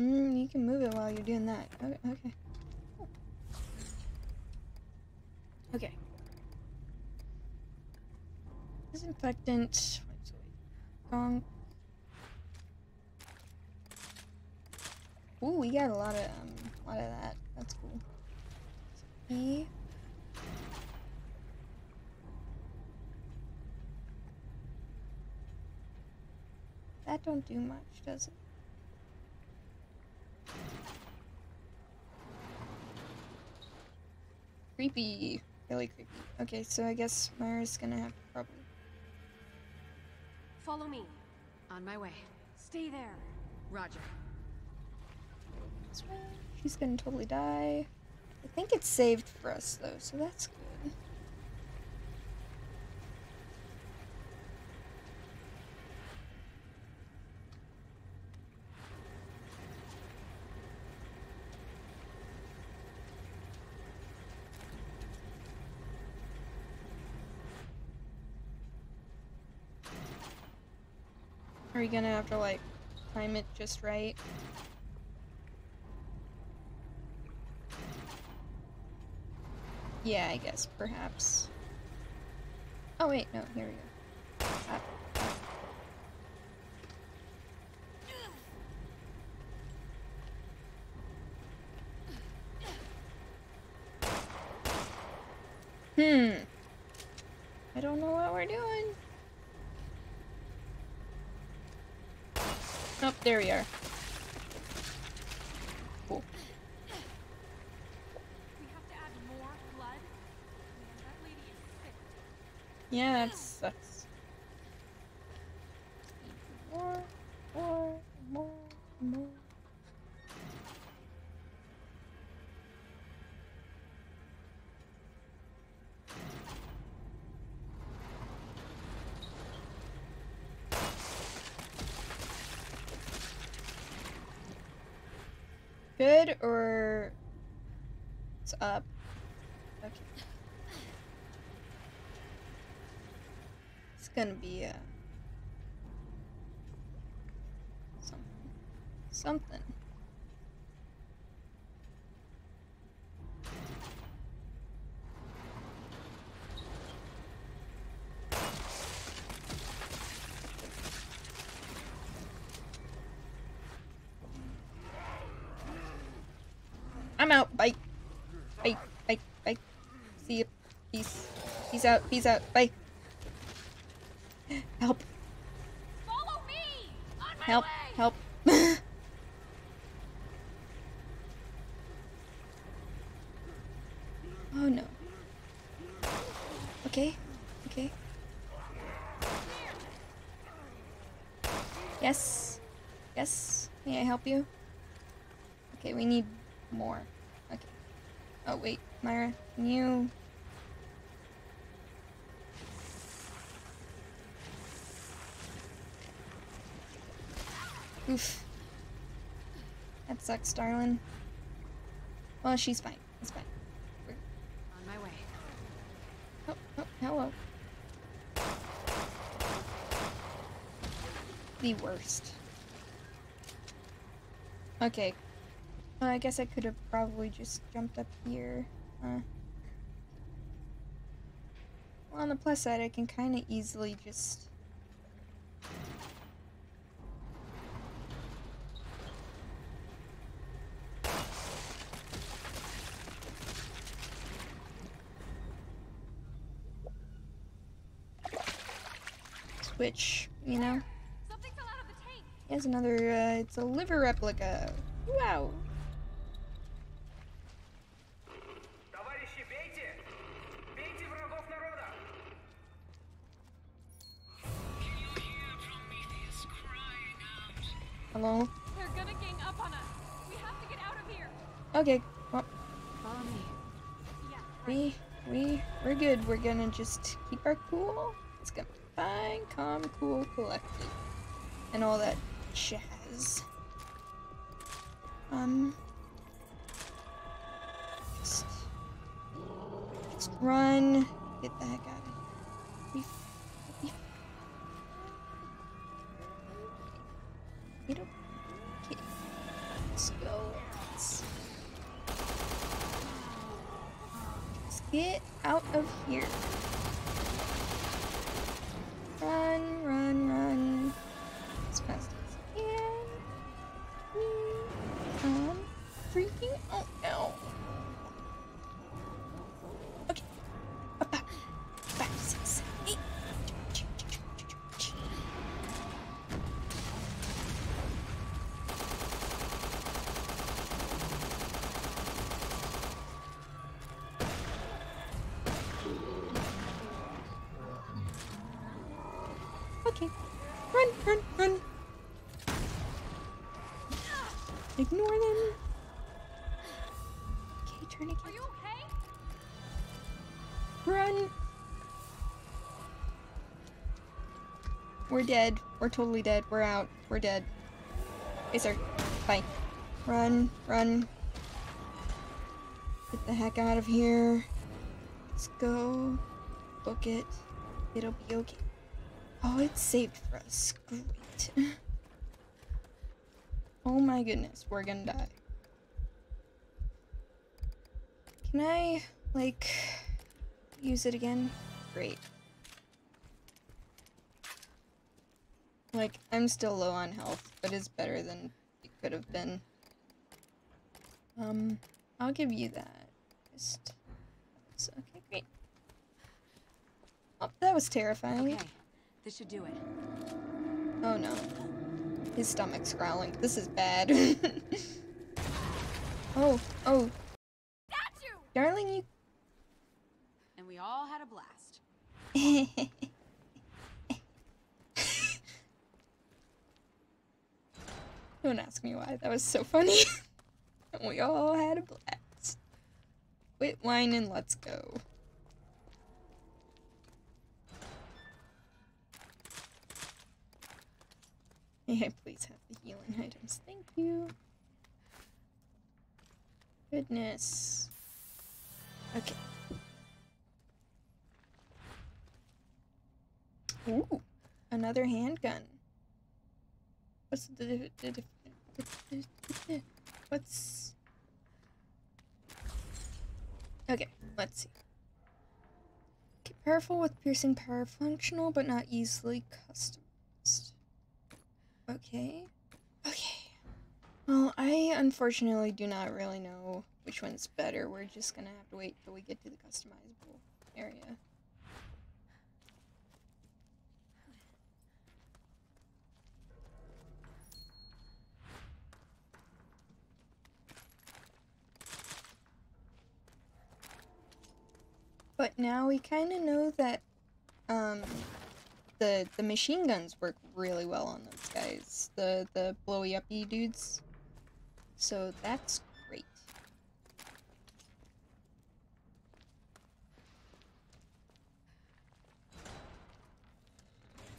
Mm, you can move it while you're doing that. Okay. Okay. Okay. Disinfectant. Gong. Ooh, we got a lot of um, a lot of that. That's cool. E. That don't do much, does it? Creepy. Really creepy. Okay, so I guess Myra's gonna have a problem. Follow me. On my way. Stay there. Roger. She's gonna totally die. I think it's saved for us though, so that's good. Are we gonna have to, like, time it just right? Yeah, I guess, perhaps. Oh wait, no, here we go. Ah. Hmm. I don't know what we're doing. Oh, there we are. Cool. We have to add more blood. Man, that lady is sick. Yeah, that sucks. More, more, more, more. Good, or it's up. Okay. It's gonna be a... something. Something. I'm out. Bye. Bye. Bye. Bye. See you. Peace. Peace out. Peace out. Bye. Help. Follow me. On my help. Way. Help. Oh no. Okay. Okay. Yes. Yes. May I help you? Okay. We need more. Okay. Oh wait, Moira, can you... Oof. That sucks, darling. Well, she's fine. It's fine. We're... on my way. Oh, oh, hello. The worst. Okay. Uh, I guess I could have probably just jumped up here. Uh, well, on the plus side, I can kind of easily just... switch, you know? Something fell out of the tank. Here's another, uh, it's a liver replica. Wow. Hello? They're gonna gang up on us. We have to get out of here. Okay. Well, follow me. Yeah, right. We, we, we're good. We're gonna just keep our cool. It's gonna be fine, calm, cool, collected. And all that jazz. Um. Just, just run. Get the heck out of here. We, we, You don't... Okay. Let's go. Let's... Let's get out of here. Run, run, run. As fast as I can. We... Um... Freaking... Oh, no. Okay. Up, back. Back, six, eight. Okay, run, run, run. Ignore them. Okay, turn again. Are you okay? Run. We're dead. We're totally dead. We're out. We're dead. Hey, sir. Bye. Run, run. Get the heck out of here. Let's go. Book it. It'll be okay. Oh, it's saved for us. Great. What? Oh my goodness, we're gonna die. Can I, like, use it again? Great. Like, I'm still low on health, but it's better than it could have been. Um, I'll give you that. Just... Okay, great. Oh, that was terrifying. Okay, this should do it. Oh no. His stomach's growling. This is bad. Oh, oh. Got you! Darling, you... And we all had a blast. Don't ask me why. That was so funny. We all had a blast. Quit whining, let's go. May I please have the healing items? Thank you. Goodness. Okay. Ooh, another handgun. What's the... What's... Okay, let's see. Get powerful with piercing power, functional but not easily customized. Okay. Okay. Well, I unfortunately do not really know which one's better. We're just gonna have to wait till we get to the customizable area. But now we kind of know that um, the the machine guns work really well on those guys, the the blowy uppy dudes. So that's great.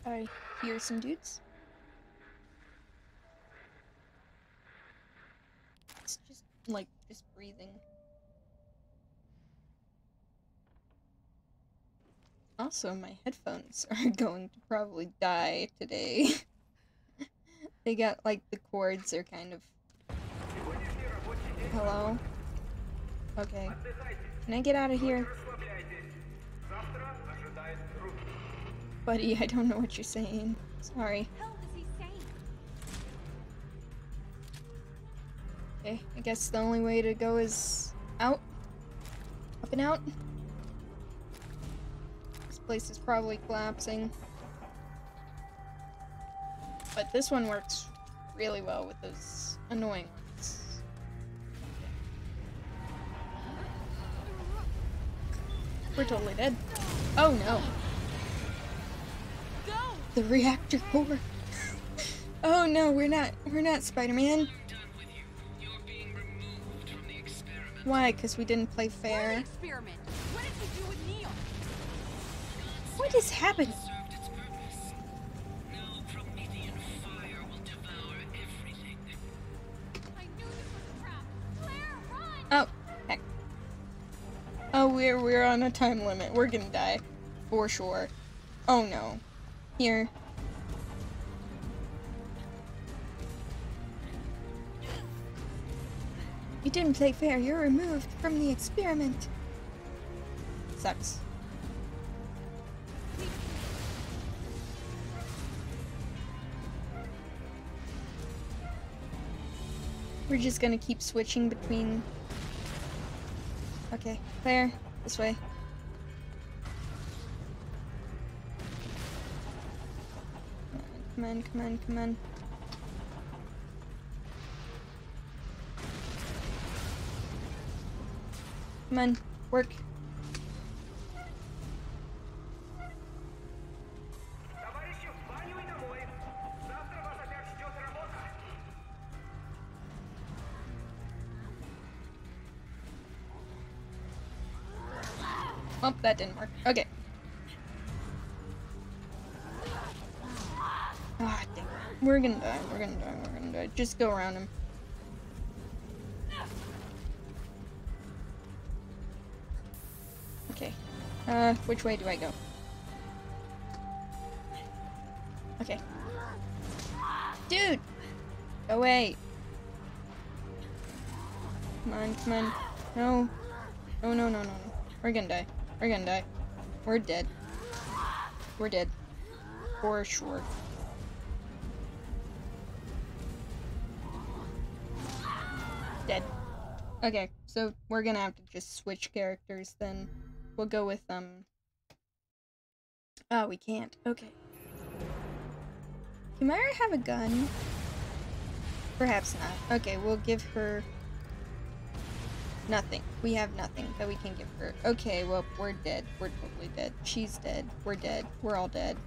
I hear some dudes. It's just like just breathing. Also, my headphones are going to probably die today. They got, like, the cords are kind of... Hello? Okay. Can I get out of here? Buddy, I don't know what you're saying. Sorry. Okay, I guess the only way to go is out. Up and out. Place is probably collapsing, but this one works really well with those annoying ones. We're totally dead. Oh no! The reactor core. Oh no, we're not. We're not Spider-Man. Why? Because we didn't play fair. What is happening? Served its purpose. Now Promethean fire will devour everything. I knew this was a trap. Claire, run! Oh, heck. Oh, we're we're on a time limit. We're gonna die. For sure. Oh no. Here. You didn't play fair, you're removed from the experiment. Sucks. We're just gonna keep switching between... Okay, Claire, this way. Come on, come on, come on. Come on, work. Oh, that didn't work. Okay. Ah, dang it. We're gonna die. We're gonna die. We're gonna die. Just go around him. Okay. Uh, which way do I go? Okay. Dude! Go away. Come on, come on. No. No, no, no, no, no. We're gonna die. We're gonna die. We're dead. We're dead. For sure. Dead. Okay, so we're gonna have to just switch characters then. We'll go with, um... oh, we can't. Okay. Can Moira have a gun? Perhaps not. Okay, we'll give her... nothing. We have nothing that we can give her. Okay, well, we're dead. We're totally dead. She's dead. We're dead. We're all dead.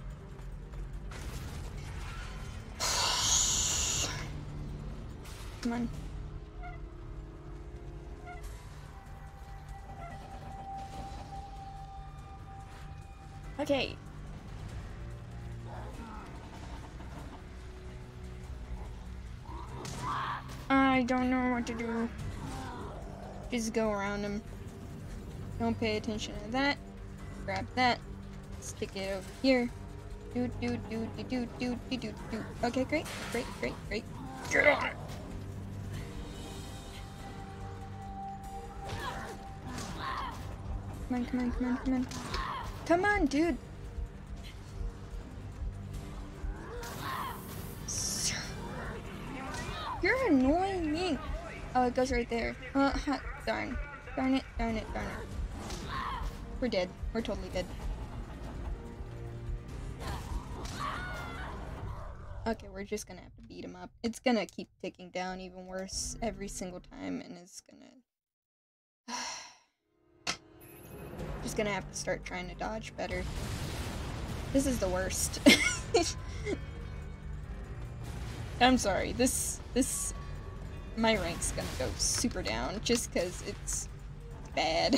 Come on. Okay. I don't know what to do. Just go around him. Don't pay attention to that. Grab that. Stick it over here. Do do do do do do do do do. Okay, great, great, great, great. Get on it. Come on, come on, come on, come on. Come on, dude. You're annoying me. Oh, it goes right there. Uh, ha, darn. Darn it, darn it, darn it. We're dead. We're totally dead. Okay, we're just gonna have to beat him up. It's gonna keep ticking down even worse every single time, and it's gonna... just gonna have to start trying to dodge better. This is the worst. I'm sorry, this... this... my rank's gonna go super down, just because it's bad.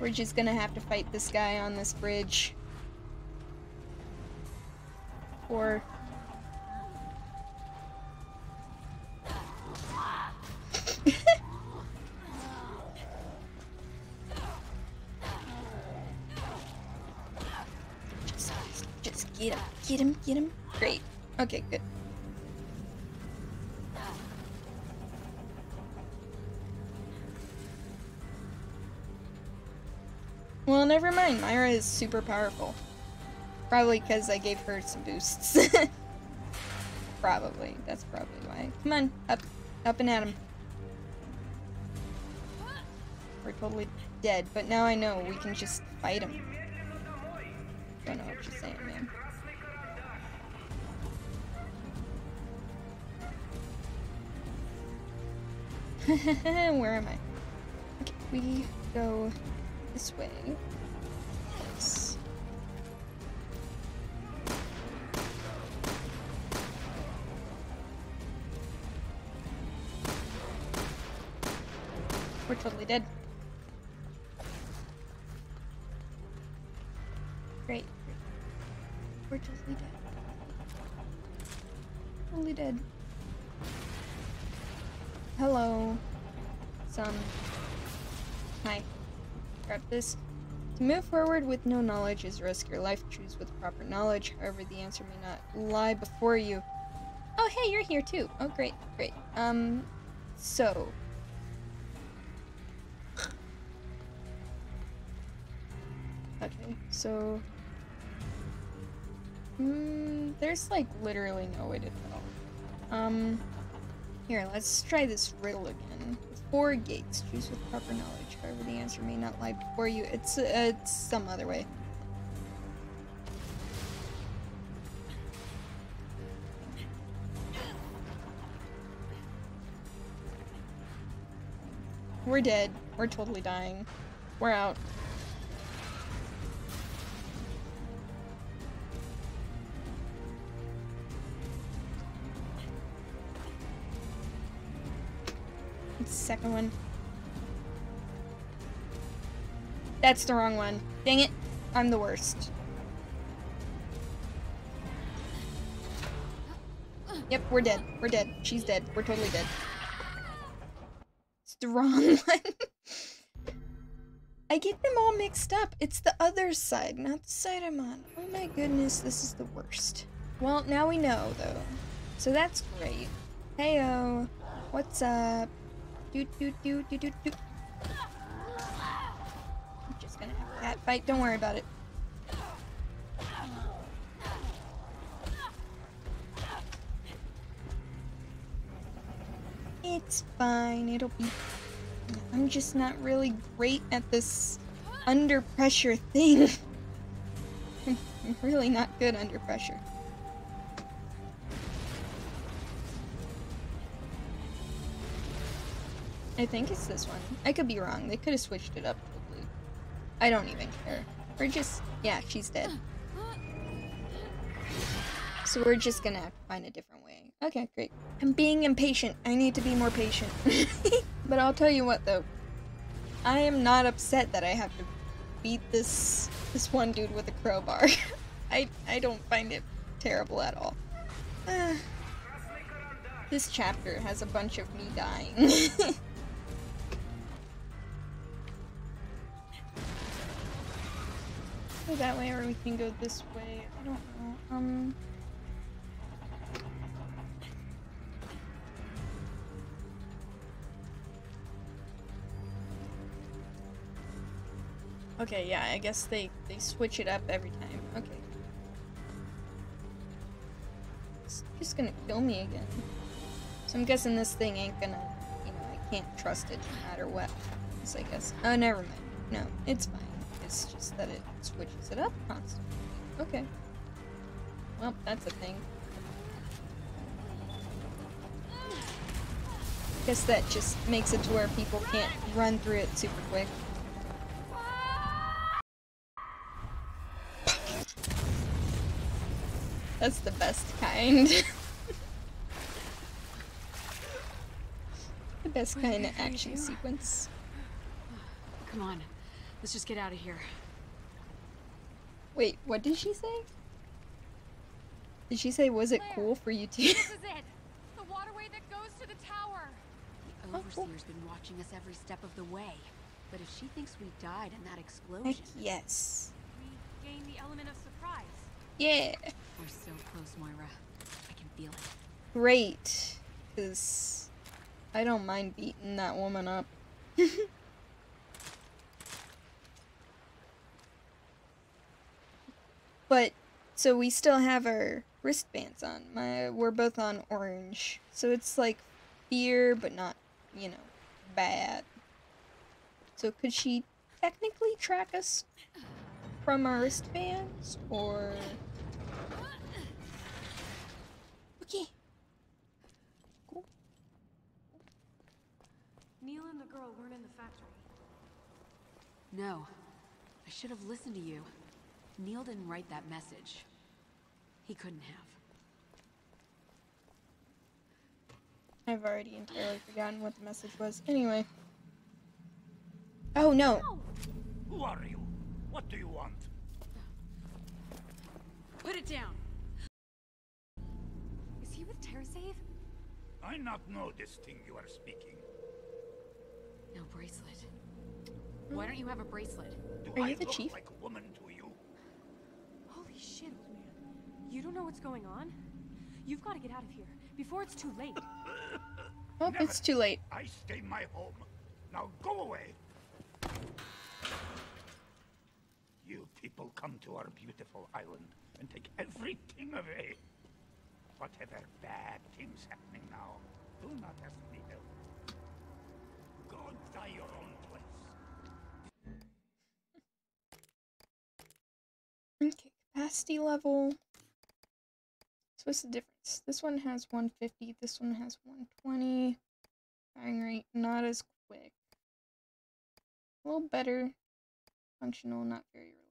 We're just gonna have to fight this guy on this bridge. Or... just, just get him, get him, get him. Great. Okay, good. Well, never mind. Moira is super powerful. Probably because I gave her some boosts. Probably. That's probably why. Come on. Up. Up and at him. We're totally dead, but now I know we can just fight him. Don't know what you're saying, man. Where am I? Okay, we go this way. Yes. We're totally dead. Great. We're totally dead. Totally dead. Hello. Some. Hi. Grab this. To move forward with no knowledge is risk your life. Choose with proper knowledge. However, the answer may not lie before you. Oh, hey, you're here too. Oh, great, great. Um, so. Okay, so. Hmm, there's like literally no way to tell. Um. Here, let's try this riddle again. Four gates. Choose with proper knowledge. However, the answer may not lie before you. It's uh, it's some other way. We're dead. We're totally dying. We're out. Second one. That's the wrong one. Dang it. I'm the worst. Yep, we're dead. We're dead. She's dead. We're totally dead. It's the wrong one. I get them all mixed up. It's the other side, not the side I'm on. Oh my goodness, this is the worst. Well, now we know, though. So that's great. Heyo. What's up? Do do do do do do. I'm just gonna have a cat fight. Don't worry about it. It's fine. It'll be... I'm just not really great at this under pressure thing. I'm really not good under pressure. I think it's this one. I could be wrong. They could have switched it up totally. I don't even care. We're just... yeah, she's dead. So we're just gonna have to find a different way. Okay, great. I'm being impatient. I need to be more patient. But I'll tell you what, though. I am not upset that I have to beat this this one dude with a crowbar. I, I don't find it terrible at all. Uh, this chapter has a bunch of me dying. Go that way, or we can go this way. I don't know. Um... Okay, yeah, I guess they, they switch it up every time. Okay. It's just gonna kill me again. So I'm guessing this thing ain't gonna, you know, I can't trust it no matter what happens, I guess. Oh, never mind. No, it's fine. It's just that it switches it up constantly. Okay. Well, that's a thing. I guess that just makes it to where people can't run through it super quick. That's the best kind. The best kind of action sequence. Come on, let's just get out of here. Wait, what did she say? Did she say, was it Claire, cool for you to? This is it. The waterway that goes to the tower. The overseer's oh, cool. been watching us every step of the way. But if she thinks we died in that explosion, heck yes. We gain the element of surprise. Yeah. We're so close, Moira. I can feel it. Great. Because I don't mind beating that woman up. But, so we still have our wristbands on. My, we're both on orange. So it's like fear, but not, you know, bad. So could she technically track us from our wristbands? Or... okay. Cool. Neil and the girl weren't in the factory. No. I should have listened to you. Neil didn't write that message. He couldn't have. I've already entirely forgotten what the message was. Anyway. Oh no! Who are you? What do you want? Put it down! Is he with TerraSave? I not know this thing you are speaking. No bracelet. Mm. Why don't you have a bracelet? Do are I you the look chief? Like a woman to you? Holy shit, man. You don't know what's going on? You've got to get out of here before it's too late. Oh, never. It's too late. I stay my home. Now go away. You people come to our beautiful island and take everything away. Whatever bad things happening now, do not ask me help. Go die your own place. Okay, capacity level. So what's the difference? This one has one fifty, this one has one twenty. Firing rate, not as quick. A little better. Functional, not very reliable.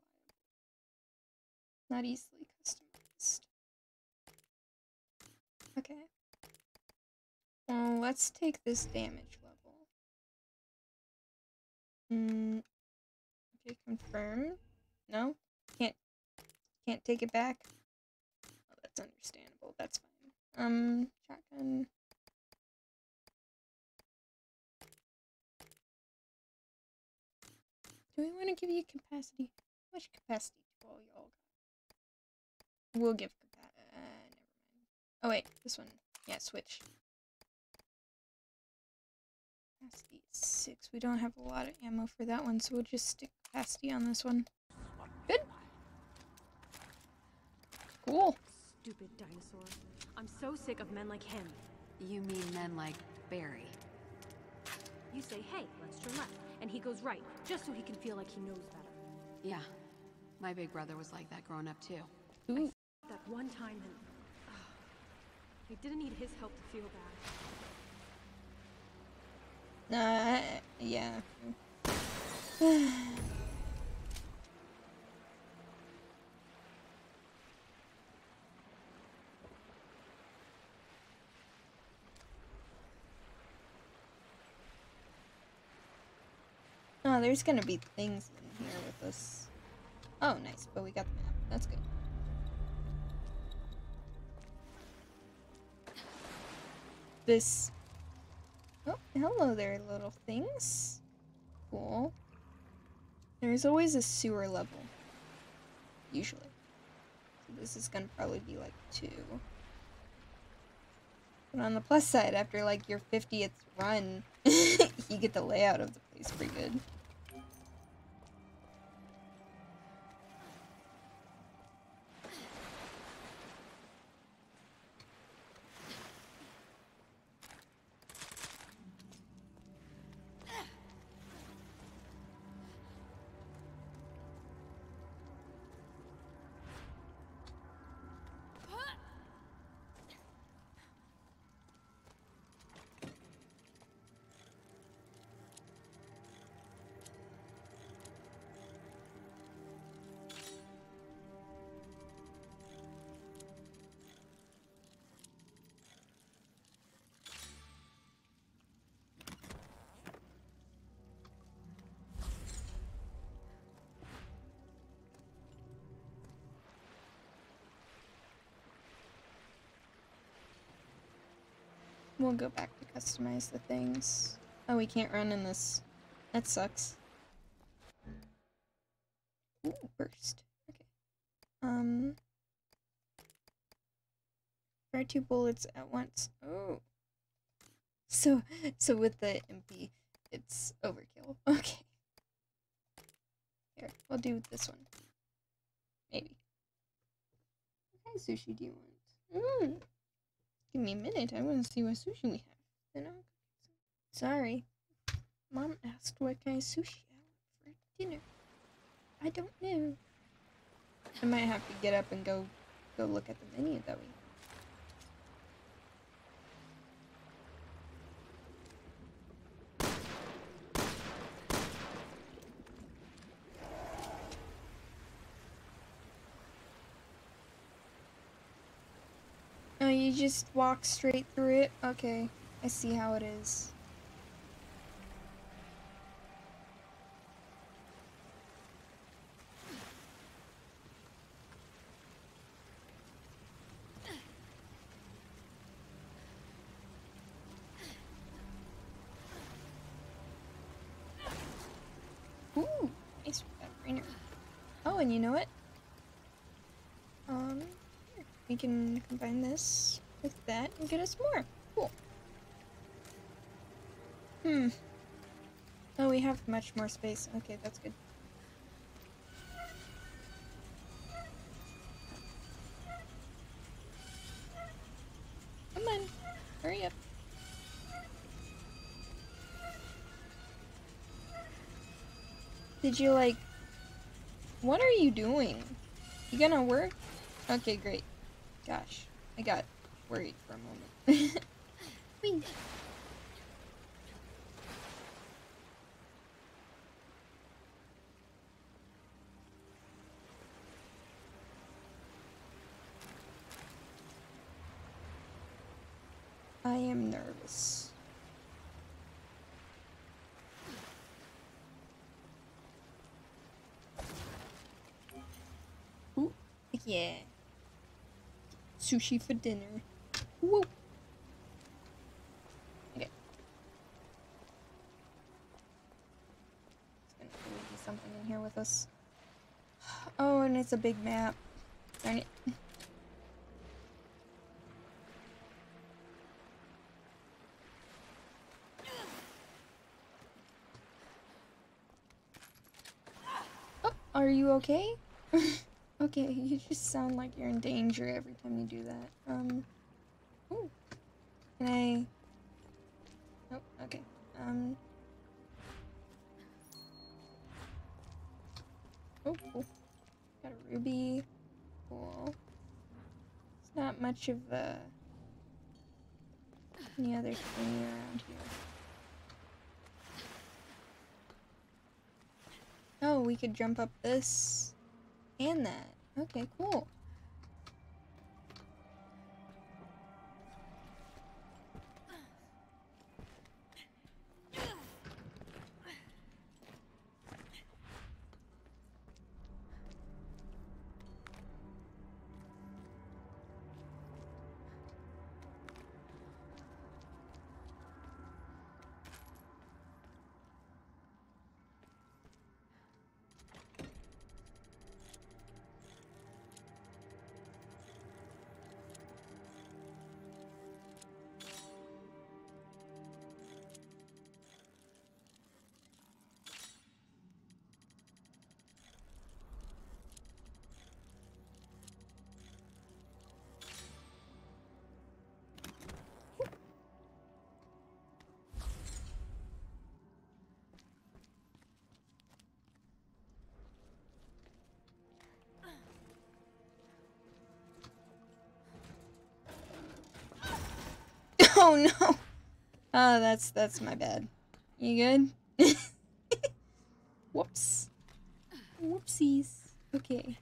Not easily customized. Okay. Well, let's take this damage level. Mm. Okay, confirm. No? Can't can't take it back. Oh, that's understandable. That's fine. Um, shotgun. Do we want to give you capacity? How much capacity do all y'all got? We'll give capacity. Uh, never mind. Oh, wait. This one. Yeah, switch. Capacity six. We don't have a lot of ammo for that one, so we'll just stick capacity on this one. Good. Cool. Stupid dinosaur. I'm so sick of men like him. You mean men like Barry? You say, hey, let's turn left, and he goes right, just so he can feel like he knows better. Yeah. My big brother was like that growing up, too. Ooh. I that one time, and... Oh, I didn't need his help to feel bad. Uh, yeah. Oh, there's gonna be things in here with us. Oh, nice, but we got the map. That's good. This... Oh, hello there, little things. Cool. There's always a sewer level. Usually. So this is gonna probably be like two. But on the plus side, after like your fiftieth run, you get the layout of the place pretty good. We'll go back to customize the things. Oh, we can't run in this. That sucks. Ooh, burst. Okay. Um. Fire two bullets at once. Oh. So, so with the M P, it's overkill. Okay. Here, we'll do this one. Maybe. What kind of sushi do you want? Mmm. Give me a minute, I want to see what sushi we have. Then I'll... Sorry. Mom asked what kind of sushi I want for dinner. I don't know. I might have to get up and go go look at the menu that we have. You just walk straight through it? Okay, I see how it is. Ooh, nice brainer. Oh, and you know what? Um, we can combine this with that and get us more. Cool. Hmm. Oh, we have much more space. Okay, that's good. Come on. Hurry up. Did you like... What are you doing? You gonna work? Okay, great. Gosh, I got worried for a moment. Whee! I am nervous. Ooh, yeah. Sushi for dinner. Whoa. Okay. Just gonna leave this something in here with us. Oh, and it's a big map. Darn it. Oh, are you okay? Okay, you just sound like you're in danger every time you do that. Um, ooh. Can I... Nope, oh, okay. Um... Oh, cool. Got a ruby. Cool. It's not much of a... any other thing around here. Oh, we could jump up this and that. Okay, cool. Oh no! Oh, that's, that's my bad. You good? Whoops. Whoopsies. Okay.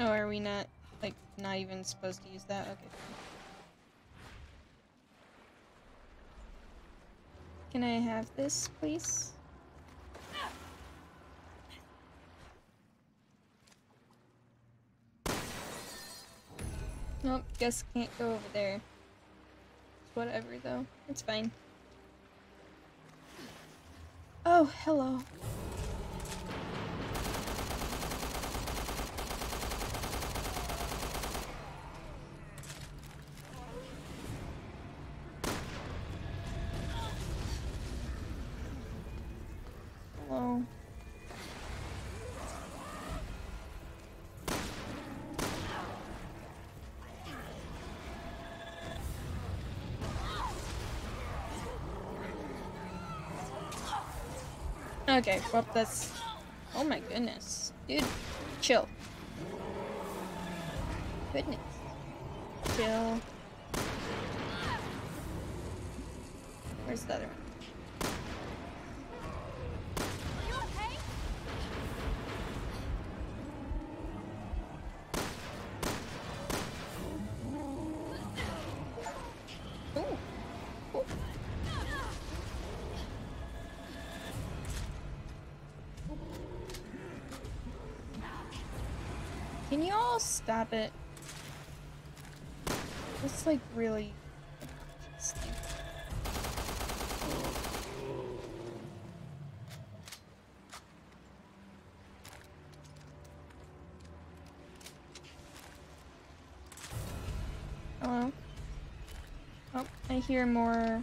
Oh, are we not, like, not even supposed to use that? Okay. Can I have this, please? Nope, guess can't go over there. Whatever though, it's fine. Oh, hello. Hello. Okay, well that's... Oh my goodness. Dude, chill. Goodness. Chill. Where's the other one? Stop it. It's like really... Hello? Oh, I hear more...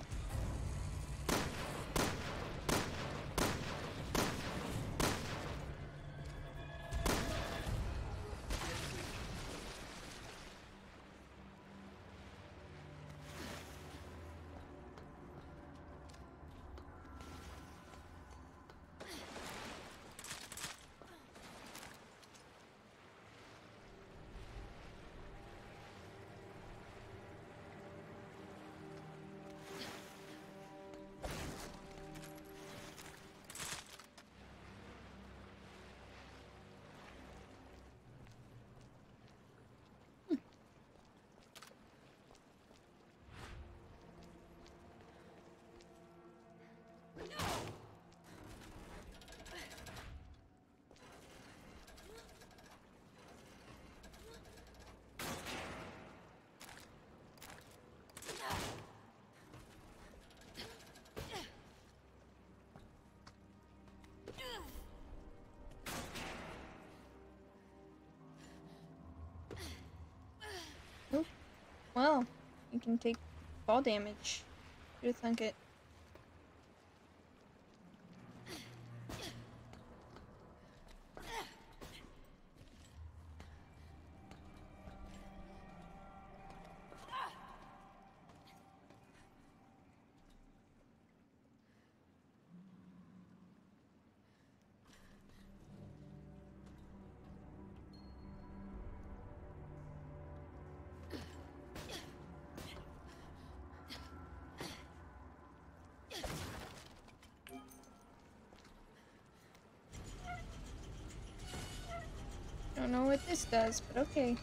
Oh, you can take fall damage. Should have thunk it. I don't know what this does, but okay.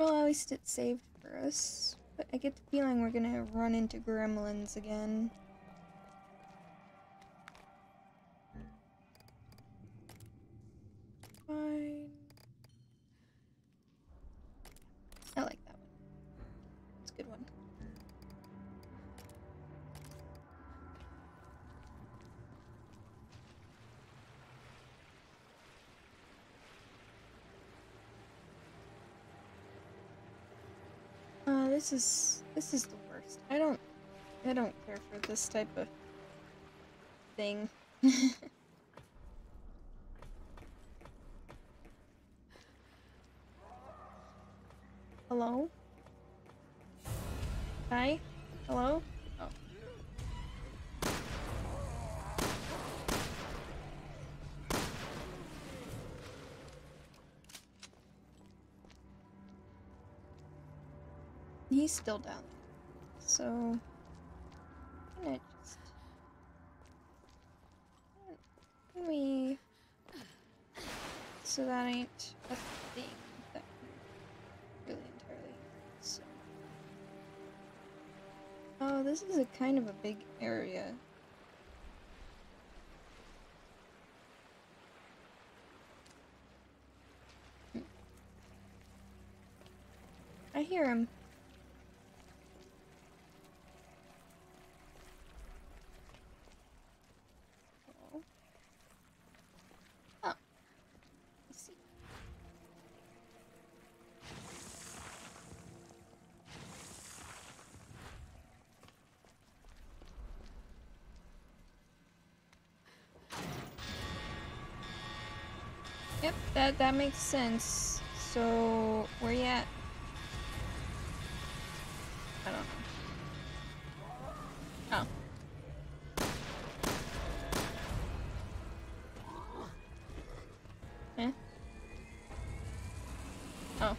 Well, at least it saved for us, but I get the feeling we're gonna run into gremlins again. Fine. I like that one. It's a good one. This is this is the worst. I don't I don't care for this type of thing. Hello? Hi? Hello? Oh. He's still down there, so I'm gonna just, can we, so that ain't a thing that really entirely, so, oh, this is a kind of a big area. Hmm. I hear him. Yep, that, that makes sense. So, where you at? I don't know. Oh. Eh? Oh.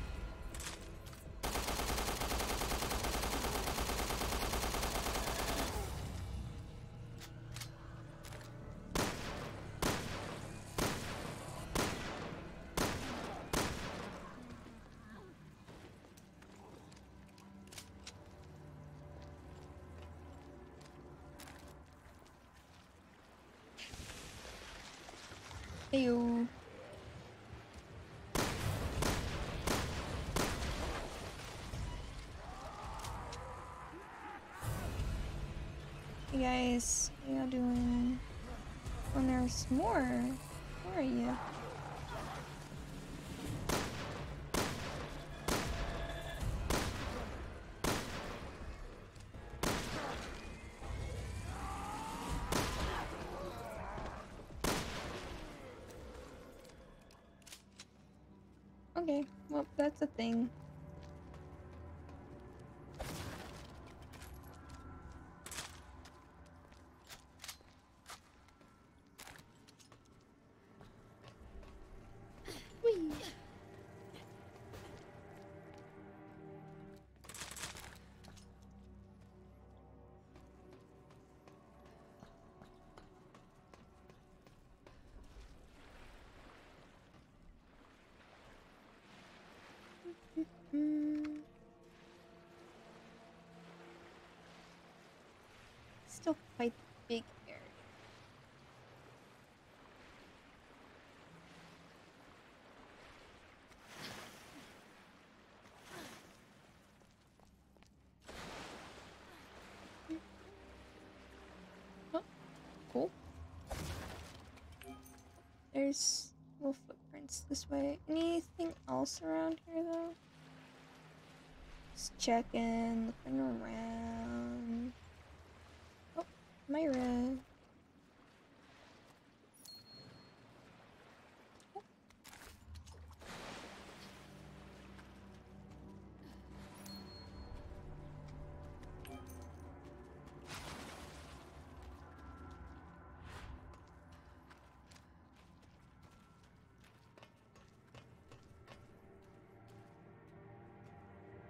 Ew. Hey guys, how y'all doing? Oh, there's more. Where are you? Okay, well, that's a thing. a quite big area. Oh, cool. There's little footprints this way. Anything else around here though? Just checking, looking around. Oh, Moira. Oh.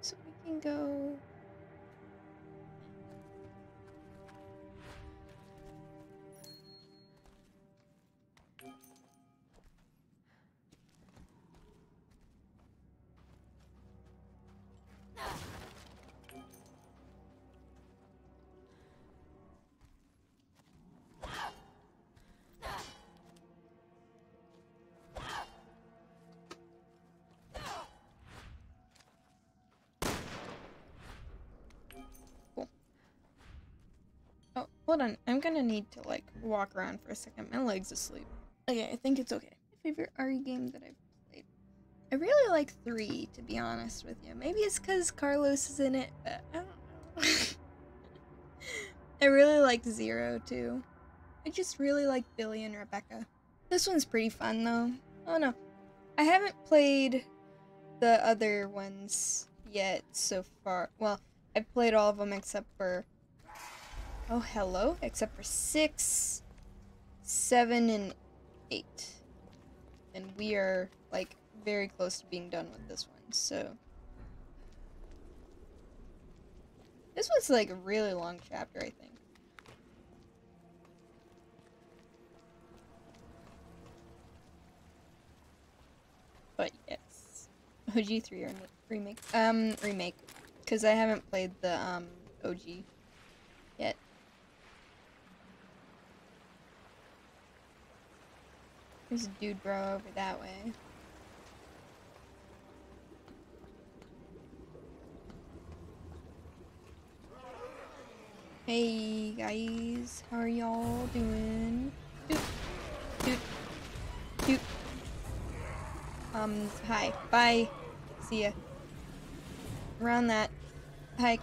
So we can go. Hold on, I'm gonna need to like walk around for a second. My leg's asleep. Okay, I think it's okay. My favorite R E game that I've played. I really like three, to be honest with you. Maybe it's because Carlos is in it, but I don't know. I really like Zero too. I just really like Billy and Rebecca. This one's pretty fun though. Oh no, I haven't played the other ones yet so far. Well, I've played all of them except for. Oh, hello, except for six, seven, and eight. And we are, like, very close to being done with this one, so. This one's, like, a really long chapter, I think. But, yes. O G three remake. Um, remake. Because I haven't played the, um, O G yet. There's a dude bro over that way. Hey guys, how are y'all doing? Doot, doot, doot. Um, hi, bye, see ya. Around that, hi.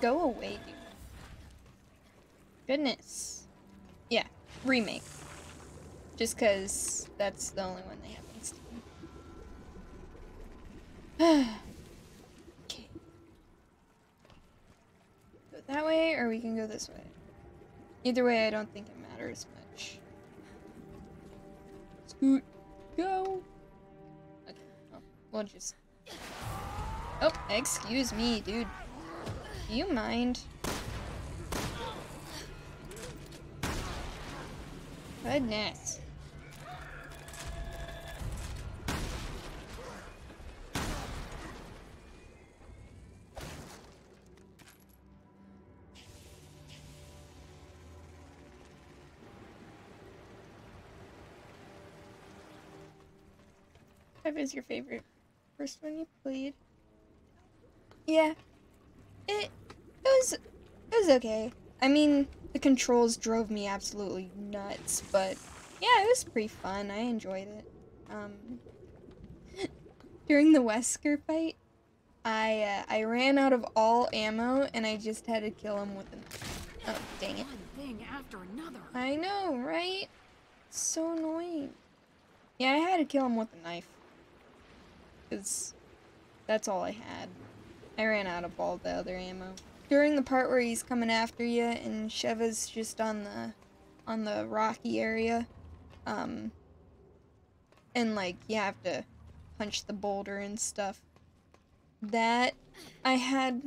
Go away, dude. Goodness. Yeah, remake. Just because that's the only one they have on Steam. Okay. Go that way, or we can go this way. Either way, I don't think it matters much. Scoot. Go. Okay, well, we'll just... Oh, excuse me, dude. Do you mind? Goodness. What is your favorite? First one you played? Yeah. It, it was, it was okay. I mean, the controls drove me absolutely nuts, but yeah, it was pretty fun. I enjoyed it. Um, during the Wesker fight, I uh, I ran out of all ammo and I just had to kill him with a knife. Oh, dang it! One thing after another. I know, right? It's so annoying. Yeah, I had to kill him with a knife, 'cause that's all I had. I ran out of all the other ammo. During the part where he's coming after you and Sheva's just on the on the rocky area. Um and like you have to punch the boulder and stuff. That I had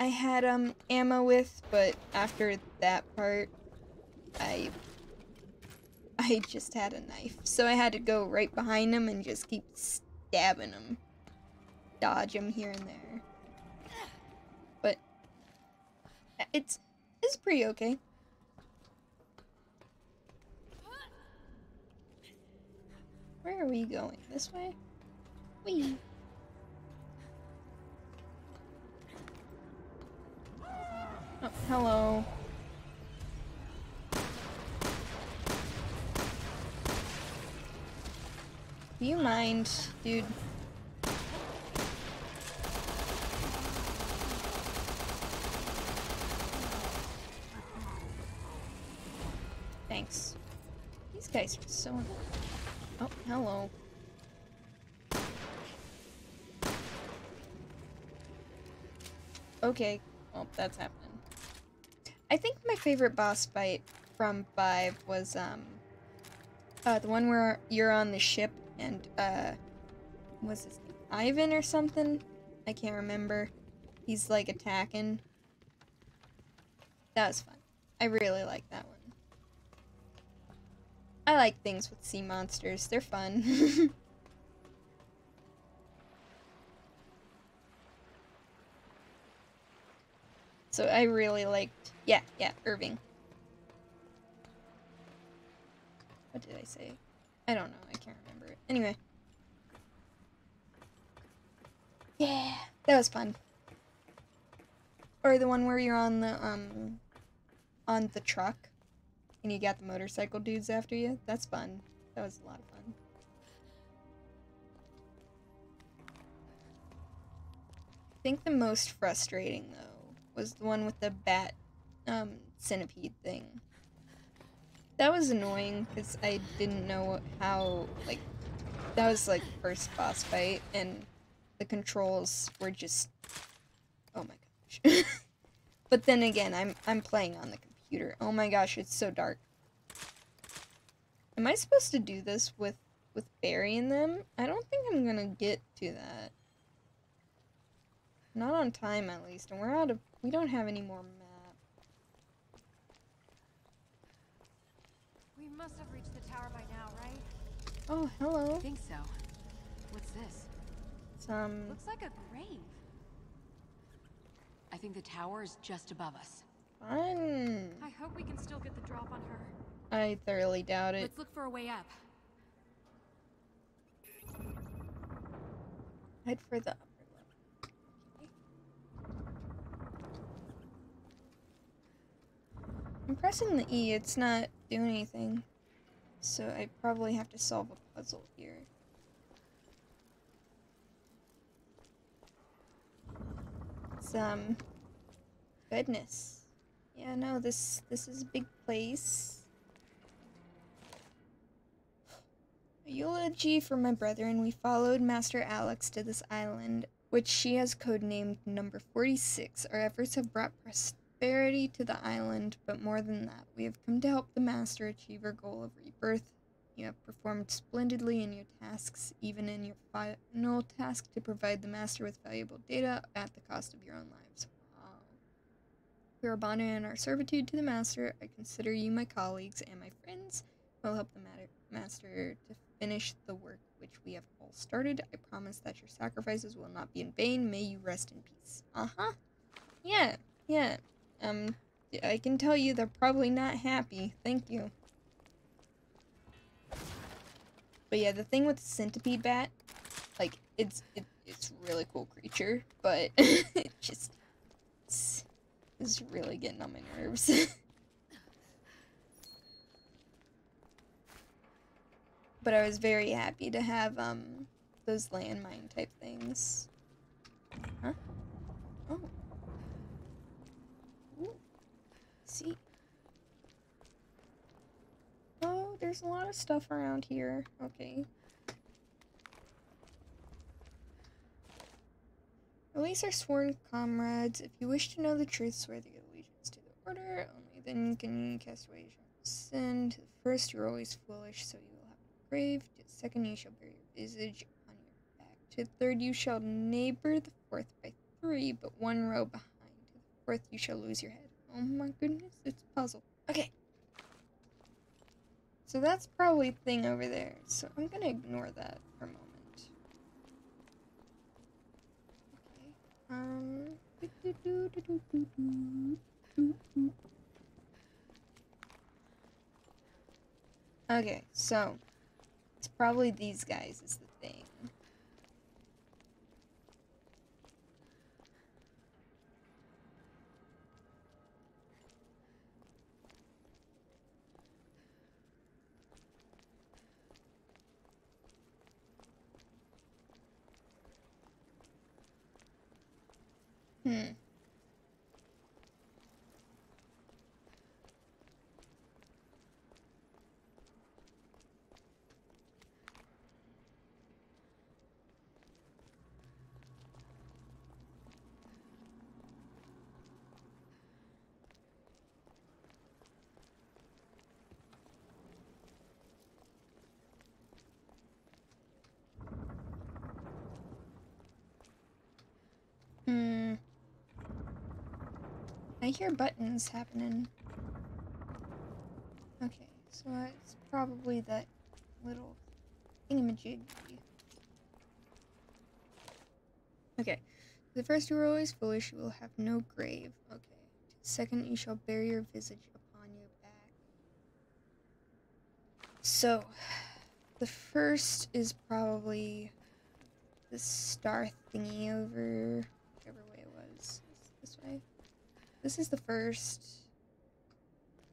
I had um ammo with, but after that part I I just had a knife, so I had to go right behind him and just keep stabbing him. Dodge him here and there. But it's it's pretty okay. Where are we going? This way? Wee. Oh, hello. Do you mind, dude? Thanks. These guys are so annoying. Oh, hello. Okay, well, that's happening. I think my favorite boss fight from five was, um, uh, the one where you're on the ship and, uh, what's his name? Ivan or something? I can't remember. He's, like, attacking. That was fun. I really like that one. I like things with sea monsters. They're fun. So I really liked... Yeah, yeah, Irving. What did I say? I don't know. I can't remember it. Anyway. Yeah, that was fun. Or the one where you're on the, um... on the truck. And you got the motorcycle dudes after you. That's fun. That was a lot of fun. I think the most frustrating, though, was the one with the bat um, centipede thing. That was annoying, because I didn't know how, like... That was, like, the first boss fight, and the controls were just... Oh my gosh. But then again, I'm, I'm playing on the computer. Oh my gosh, it's so dark. Am I supposed to do this with, with Barry and them? I don't think I'm gonna get to that. Not on time, at least. And we're out of... We don't have any more map. We must have reached the tower by now, right? Oh, hello. I think so. What's this? Some... Looks like a grave. I think the tower is just above us. Fun. I hope we can still get the drop on her. I thoroughly doubt it. Let's look for a way up. Head for the upper level. Okay. I'm pressing the E, it's not doing anything. So I probably have to solve a puzzle here. It's, um, goodness. Yeah, no, this this is a big place. A eulogy for my brethren. We followed Master Alex to this island, which she has codenamed Number forty-six. Our efforts have brought prosperity to the island, but more than that, we have come to help the Master achieve her goal of rebirth. You have performed splendidly in your tasks, even in your final task to provide the Master with valuable data at the cost of your own lives. We are bonded in our servitude to the Master. I consider you my colleagues and my friends. We'll help the Master to finish the work which we have all started. I promise that your sacrifices will not be in vain. May you rest in peace. Uh-huh. Yeah, yeah. Um, I can tell you they're probably not happy. Thank you. But yeah, the thing with the centipede bat, like, it's, it, it's a really cool creature, but it just... It's, This is really getting on my nerves. But I was very happy to have um those landmine type things. Huh? Oh. Ooh. See. Oh, there's a lot of stuff around here. Okay. Release our sworn comrades. If you wish to know the truth, swear the allegiance to the order. Only then can you cast away your sin. First, you're always foolish, so you will have a grave. To second, you shall bear your visage on your back. To third, you shall neighbor the fourth by three, but one row behind. To the fourth, you shall lose your head. Oh my goodness, it's a puzzle. Okay. So that's probably a thing over there. So I'm gonna ignore that for a moment. Okay. Um. Okay, so it's probably these guys is the thing. Hmm. I hear buttons happening. Okay, so it's probably that little thingamajig. Okay, to the first you are always foolish, you will have no grave. Okay, to the second you shall bear your visage upon your back. So, the first is probably the star thingy over whichever way it was. Is it this way? This is the first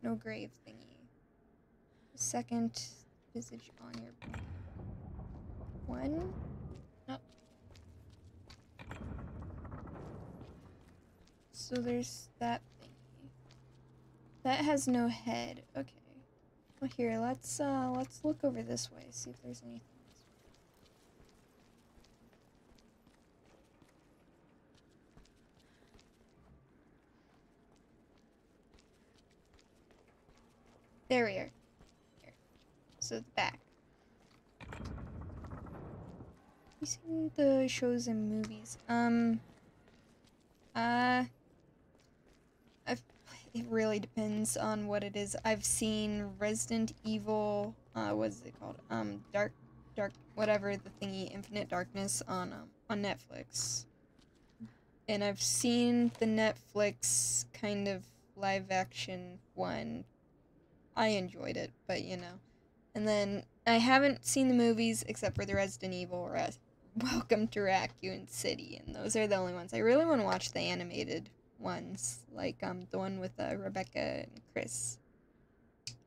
no grave thingy. The second visage on your back. One? Nope. So there's that thingy. That has no head. Okay. Well here, let's uh let's look over this way, see if there's anything. There we are. Here. So the back. You seen the shows and movies? Um. Uh. I've. It really depends on what it is. I've seen Resident Evil. Uh, what is it called? Um, Dark, Dark, whatever the thingy, Infinite Darkness on um on Netflix. And I've seen the Netflix kind of live action one. I enjoyed it, but you know. And then I haven't seen the movies except for the Resident Evil or Res Welcome to Raccoon City, and those are the only ones. I really want to watch the animated ones, like um the one with uh, Rebecca and Chris.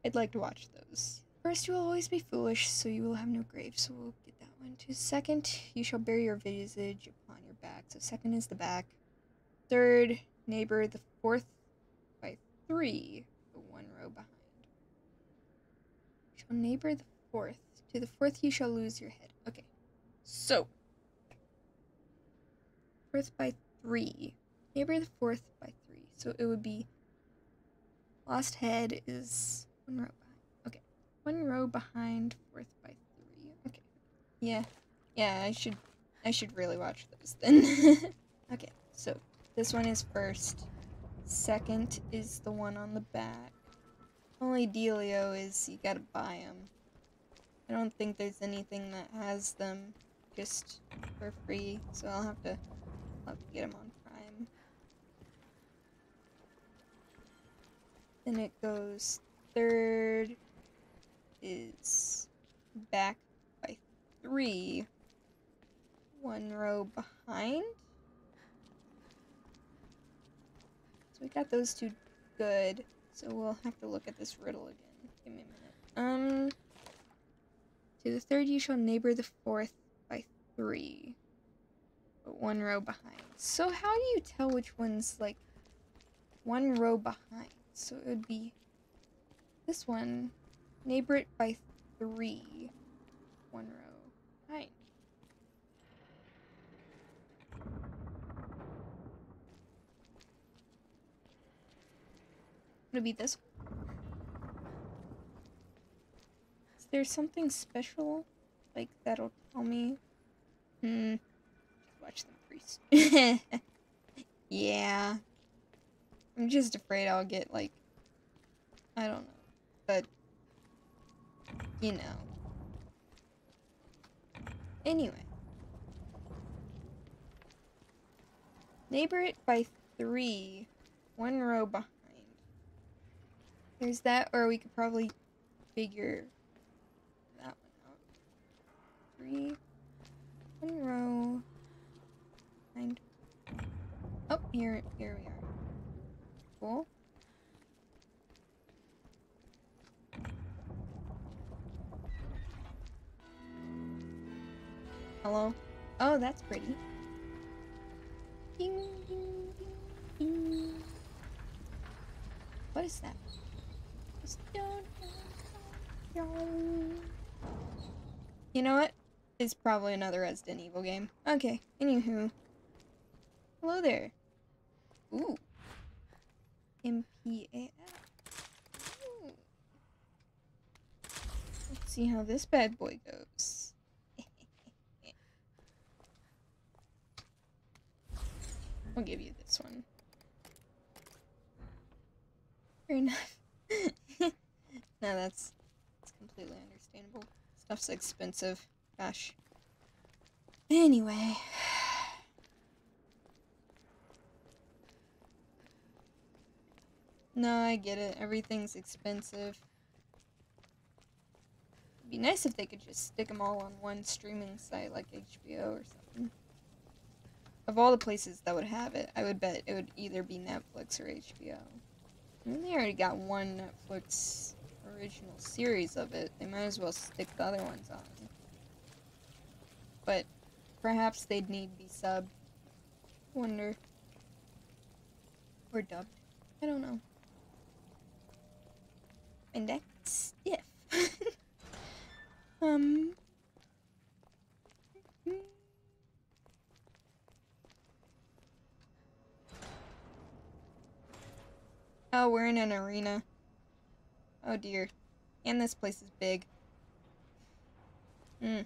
I'd like to watch those. First, you will always be foolish, so you will have no grave, so we'll get that one too. Second, you shall bear your visage upon your back, so second is the back. Third, neighbor, the fourth by three, the one row behind. Shall neighbor the fourth. To the fourth you shall lose your head. Okay. So. Fourth by three. Neighbor the fourth by three. So it would be. Lost head is one row behind. Okay. One row behind fourth by three. Okay. Yeah. Yeah, I should. I should really watch those then. Okay. So this one is first. Second is the one on the back. Only dealio is you gotta buy them. I don't think there's anything that has them just for free, so I'll have to, I'll have to get them on Prime. Then it goes third is back by three, one row behind. So we got those two good. So we'll have to look at this riddle again. Give me a minute. Um, to the third you shall neighbor the fourth by three, but one row behind. So how do you tell which one's like one row behind? So it would be this one, neighbor it by three, one row behind. It'll be this one. Is there something special? Like, that'll tell me? Hmm. Just watch them freeze. Yeah. I'm just afraid I'll get, like... I don't know. But... you know. Anyway. Neighbor it by three. One row behind. There's that, or we could probably figure that one out. Three. One row. Behind. Oh, here, here we are. Cool. Hello. Oh, that's pretty. Ding, ding, ding, ding. What is that? You know what? It's probably another Resident Evil game. Okay, anywho. Hello there. Ooh. M P A F. Ooh. Let's see how this bad boy goes. We'll give you this one. Fair enough. No, that's, that's completely understandable. Stuff's expensive. Gosh. Anyway. No, I get it. Everything's expensive. It'd be nice if they could just stick them all on one streaming site like H B O or something. Of all the places that would have it, I would bet it would either be Netflix or H B O. I mean, they already got one Netflix original series of it. They might as well stick the other ones on. But perhaps they'd need the sub. Wonder. Or dubbed. I don't know. And that's stiff. um... Oh, we're in an arena. Oh dear. And this place is big. Hmm.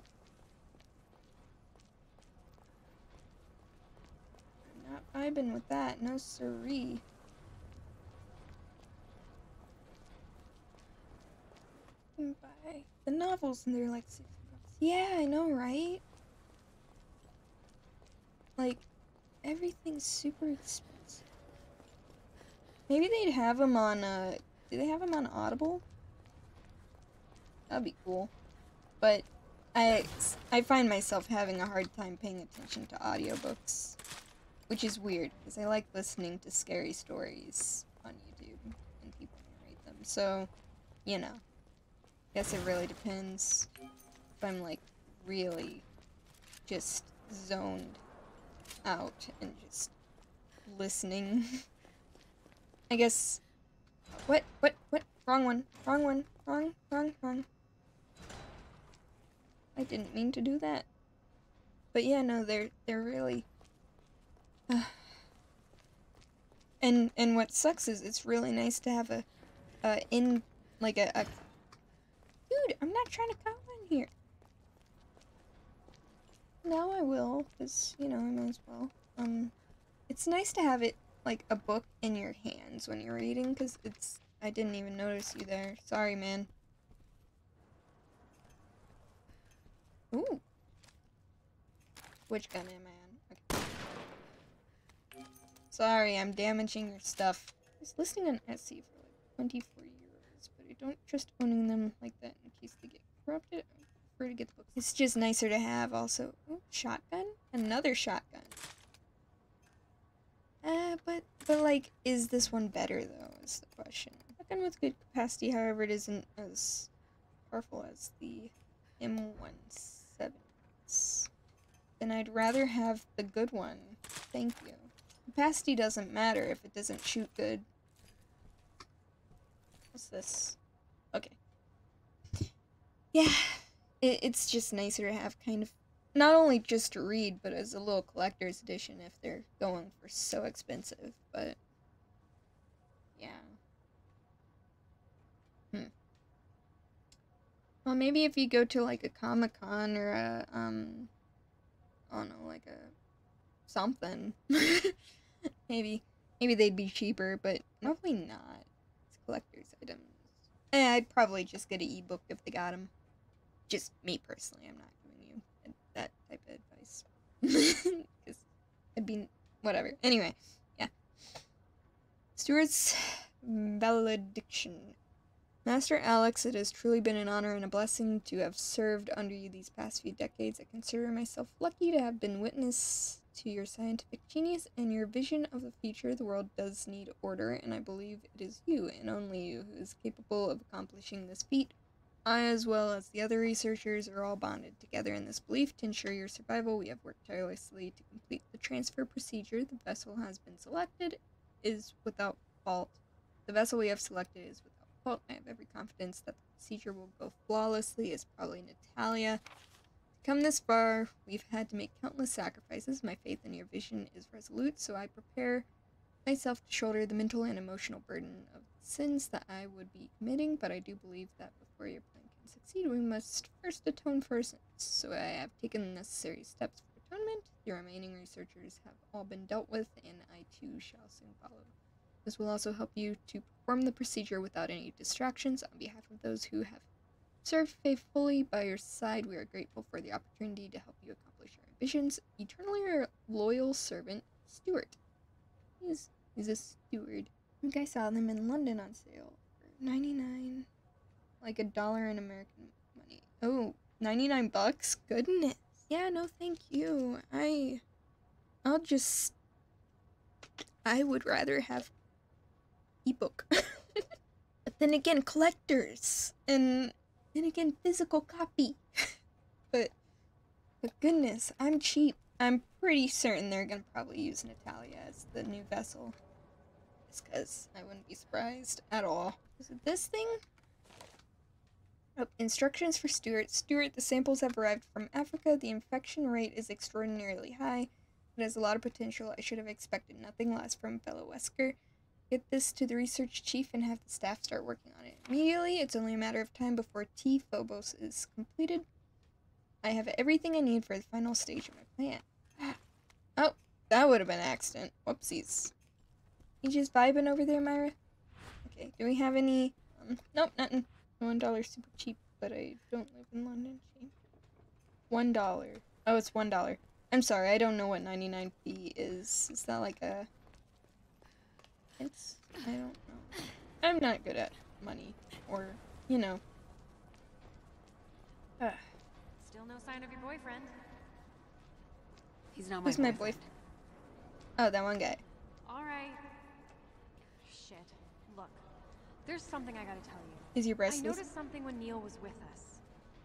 I'm not vibing with that. No siree. You can buy the novels and they're like six bucks. Yeah, I know, right? Like, everything's super expensive. Maybe they'd have them on, uh, do they have them on Audible? That'd be cool. But I, I find myself having a hard time paying attention to audiobooks. Which is weird, because I like listening to scary stories on YouTube and people narrate them. So, you know. I guess it really depends if I'm, like, really just zoned out and just listening. I guess. What? What? What? Wrong one. Wrong one. Wrong. Wrong. Wrong. I didn't mean to do that. But yeah, no, they're they're really. Uh, and and what sucks is it's really nice to have a, uh, in like a, a. Dude, I'm not trying to cut one here. Now I will, cause you know I might as well. Um, it's nice to have it. Like a book in your hands when you're reading, because it's. I didn't even notice you there. Sorry, man. Ooh. Which gun am I on? Okay. Sorry, I'm damaging your stuff. I was listening on Etsy for like twenty-four euros, but I don't trust owning them like that in case they get corrupted. I prefer to get the books. It's just nicer to have, also. Ooh, shotgun? Another shotgun. Uh, but, but like, is this one better, though, is the question. Shotgun with good capacity, however, it isn't as powerful as the M seventeens. Then I'd rather have the good one. Thank you. Capacity doesn't matter if it doesn't shoot good. What's this? Okay. Yeah, it, it's just nicer to have kind of. Not only just to read, but as a little collector's edition if they're going for so expensive, but, yeah. Hmm. Well, maybe if you go to, like, a Comic-Con or a, um, I don't know, like a something. Maybe. Maybe they'd be cheaper, but probably not. It's collector's items. Eh, I'd probably just get an ebook if they got them. Just me personally, I'm not giving you that type of advice. Because it'd be whatever. Anyway, yeah. Stewart's Valediction. Master Alex, it has truly been an honor and a blessing to have served under you these past few decades. I consider myself lucky to have been witness to your scientific genius and your vision of the future. The world does need order, and I believe it is you, and only you, who is capable of accomplishing this feat. I, as well as the other researchers, are all bonded together in this belief. To ensure your survival, we have worked tirelessly to complete the transfer procedure. The vessel has been selected is without fault. The vessel we have selected is without Well, I have every confidence that the procedure will go flawlessly. It's probably Natalia. To come this far, we've had to make countless sacrifices. My faith in your vision is resolute, so I prepare myself to shoulder the mental and emotional burden of the sins that I would be committing, but I do believe that before your plan can succeed, we must first atone for our sins. So I have taken the necessary steps for atonement. The remaining researchers have all been dealt with, and I too shall soon follow. This will also help you to perform the procedure without any distractions. On behalf of those who have served faithfully by your side, we are grateful for the opportunity to help you accomplish your ambitions. Eternally your loyal servant, Stewart. He's, he's a steward. I think I saw them in London on sale for ninety-nine, like a dollar in American money. Oh, ninety-nine bucks? Goodness. Yeah, no, thank you. I, I'll just, I would rather have ebook. But then again, collectors, and then again, physical copy. but but goodness, I'm cheap. I'm pretty certain they're gonna probably use Natalia as the new vessel. Just because I wouldn't be surprised at all. Is it this thing? Oh, instructions for Stuart. Stuart, the samples have arrived from Africa. The infection rate is extraordinarily high. It has a lot of potential. I should have expected nothing less from fellow Wesker. Get this to the research chief and have the staff start working on it immediately. It's only a matter of time before T-Phobos is completed. I have everything I need for the final stage of my plan. Oh, that would have been an accident. Whoopsies. You just vibing over there, Myra? Okay, do we have any... Um, nope, nothing. One dollar super cheap, but I don't live in London. One dollar. Oh, it's one dollar. I'm sorry, I don't know what ninety-nine p is. Is that like a... It's, I don't know. I'm not good at money, or, you know. Ugh. Still no sign of your boyfriend. He's not my Who's boyfriend. my boyfriend? Oh, that one guy. Alright. Shit. Look, there's something I gotta tell you. Is your bracelet? I noticed something when Neil was with us.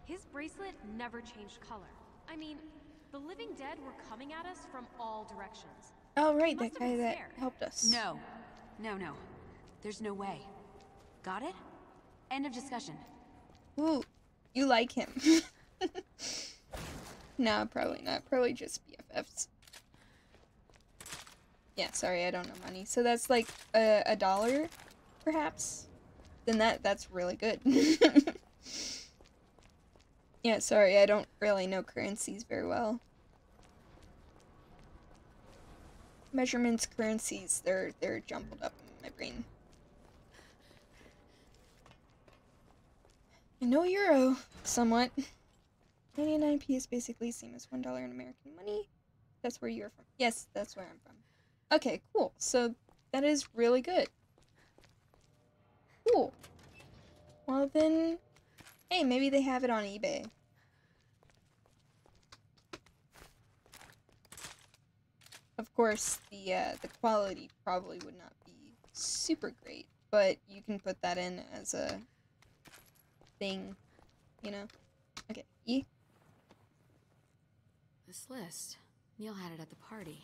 His bracelet never changed color. I mean, the living dead were coming at us from all directions. Oh, right, that guy that helped us. No. No, no. There's no way. Got it? End of discussion. Ooh, you like him. No, probably not. Probably just B F Fs. Yeah, sorry, I don't know money. So that's like a, a dollar, perhaps? Then that that's really good. Yeah, sorry, I don't really know currencies very well. Measurements, currencies, they're they're jumbled up in my brain. I know euro somewhat. ninety-nine p is basically the same as one dollar in American money. That's where you're from. Yes, that's where I'm from. Okay, cool. So that is really good. Cool. Well then, hey, maybe they have it on eBay. Of course, the uh, the quality probably would not be super great, but you can put that in as a thing, you know? Okay, E. This list, Neil had it at the party.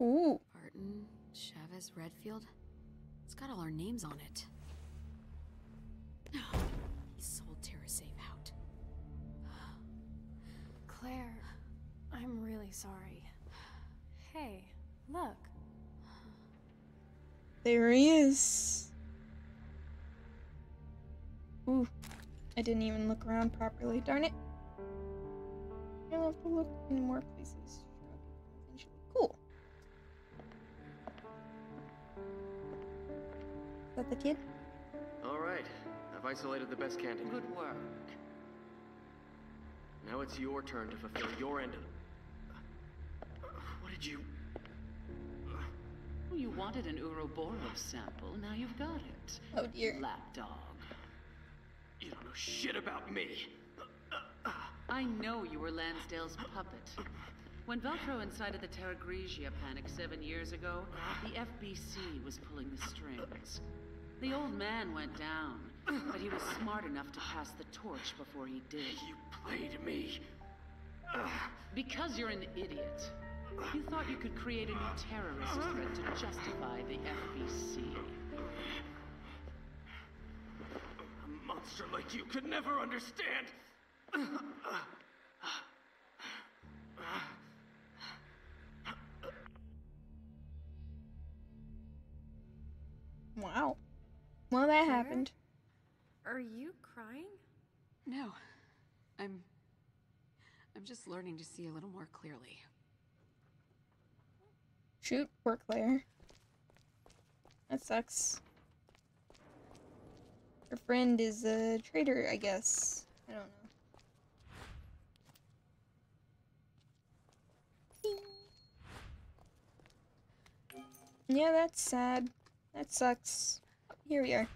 Ooh. Barton, Chavez, Redfield. It's got all our names on it. No, he sold TerraSave out. Claire, I'm really sorry. Hey, look. There he is. Ooh, I didn't even look around properly. Darn it. I'll have to look in more places. Cool. Is that the kid? All right. I've isolated the best candidate. Good work. Now it's your turn to fulfill your end of... Uh, what did you... Uh... Well, you wanted an Uroboros sample, now you've got it. Oh dear. Lapdog. You don't know shit about me. I know you were Lansdale's puppet. When Velcro incited the Terra Grigia panic seven years ago, the F B C was pulling the strings. The old man went down, but he was smart enough to pass the torch before he did. You played me. Because you're an idiot. You thought you could create a new terrorist threat to justify the F B C. A monster like you could never understand. Wow. Well, that Claire? happened. Are you crying? No. I'm... I'm just learning to see a little more clearly. Shoot, poor Claire. That sucks. Her friend is a traitor, I guess. I don't know. Yeah, that's sad. That sucks. Here we are.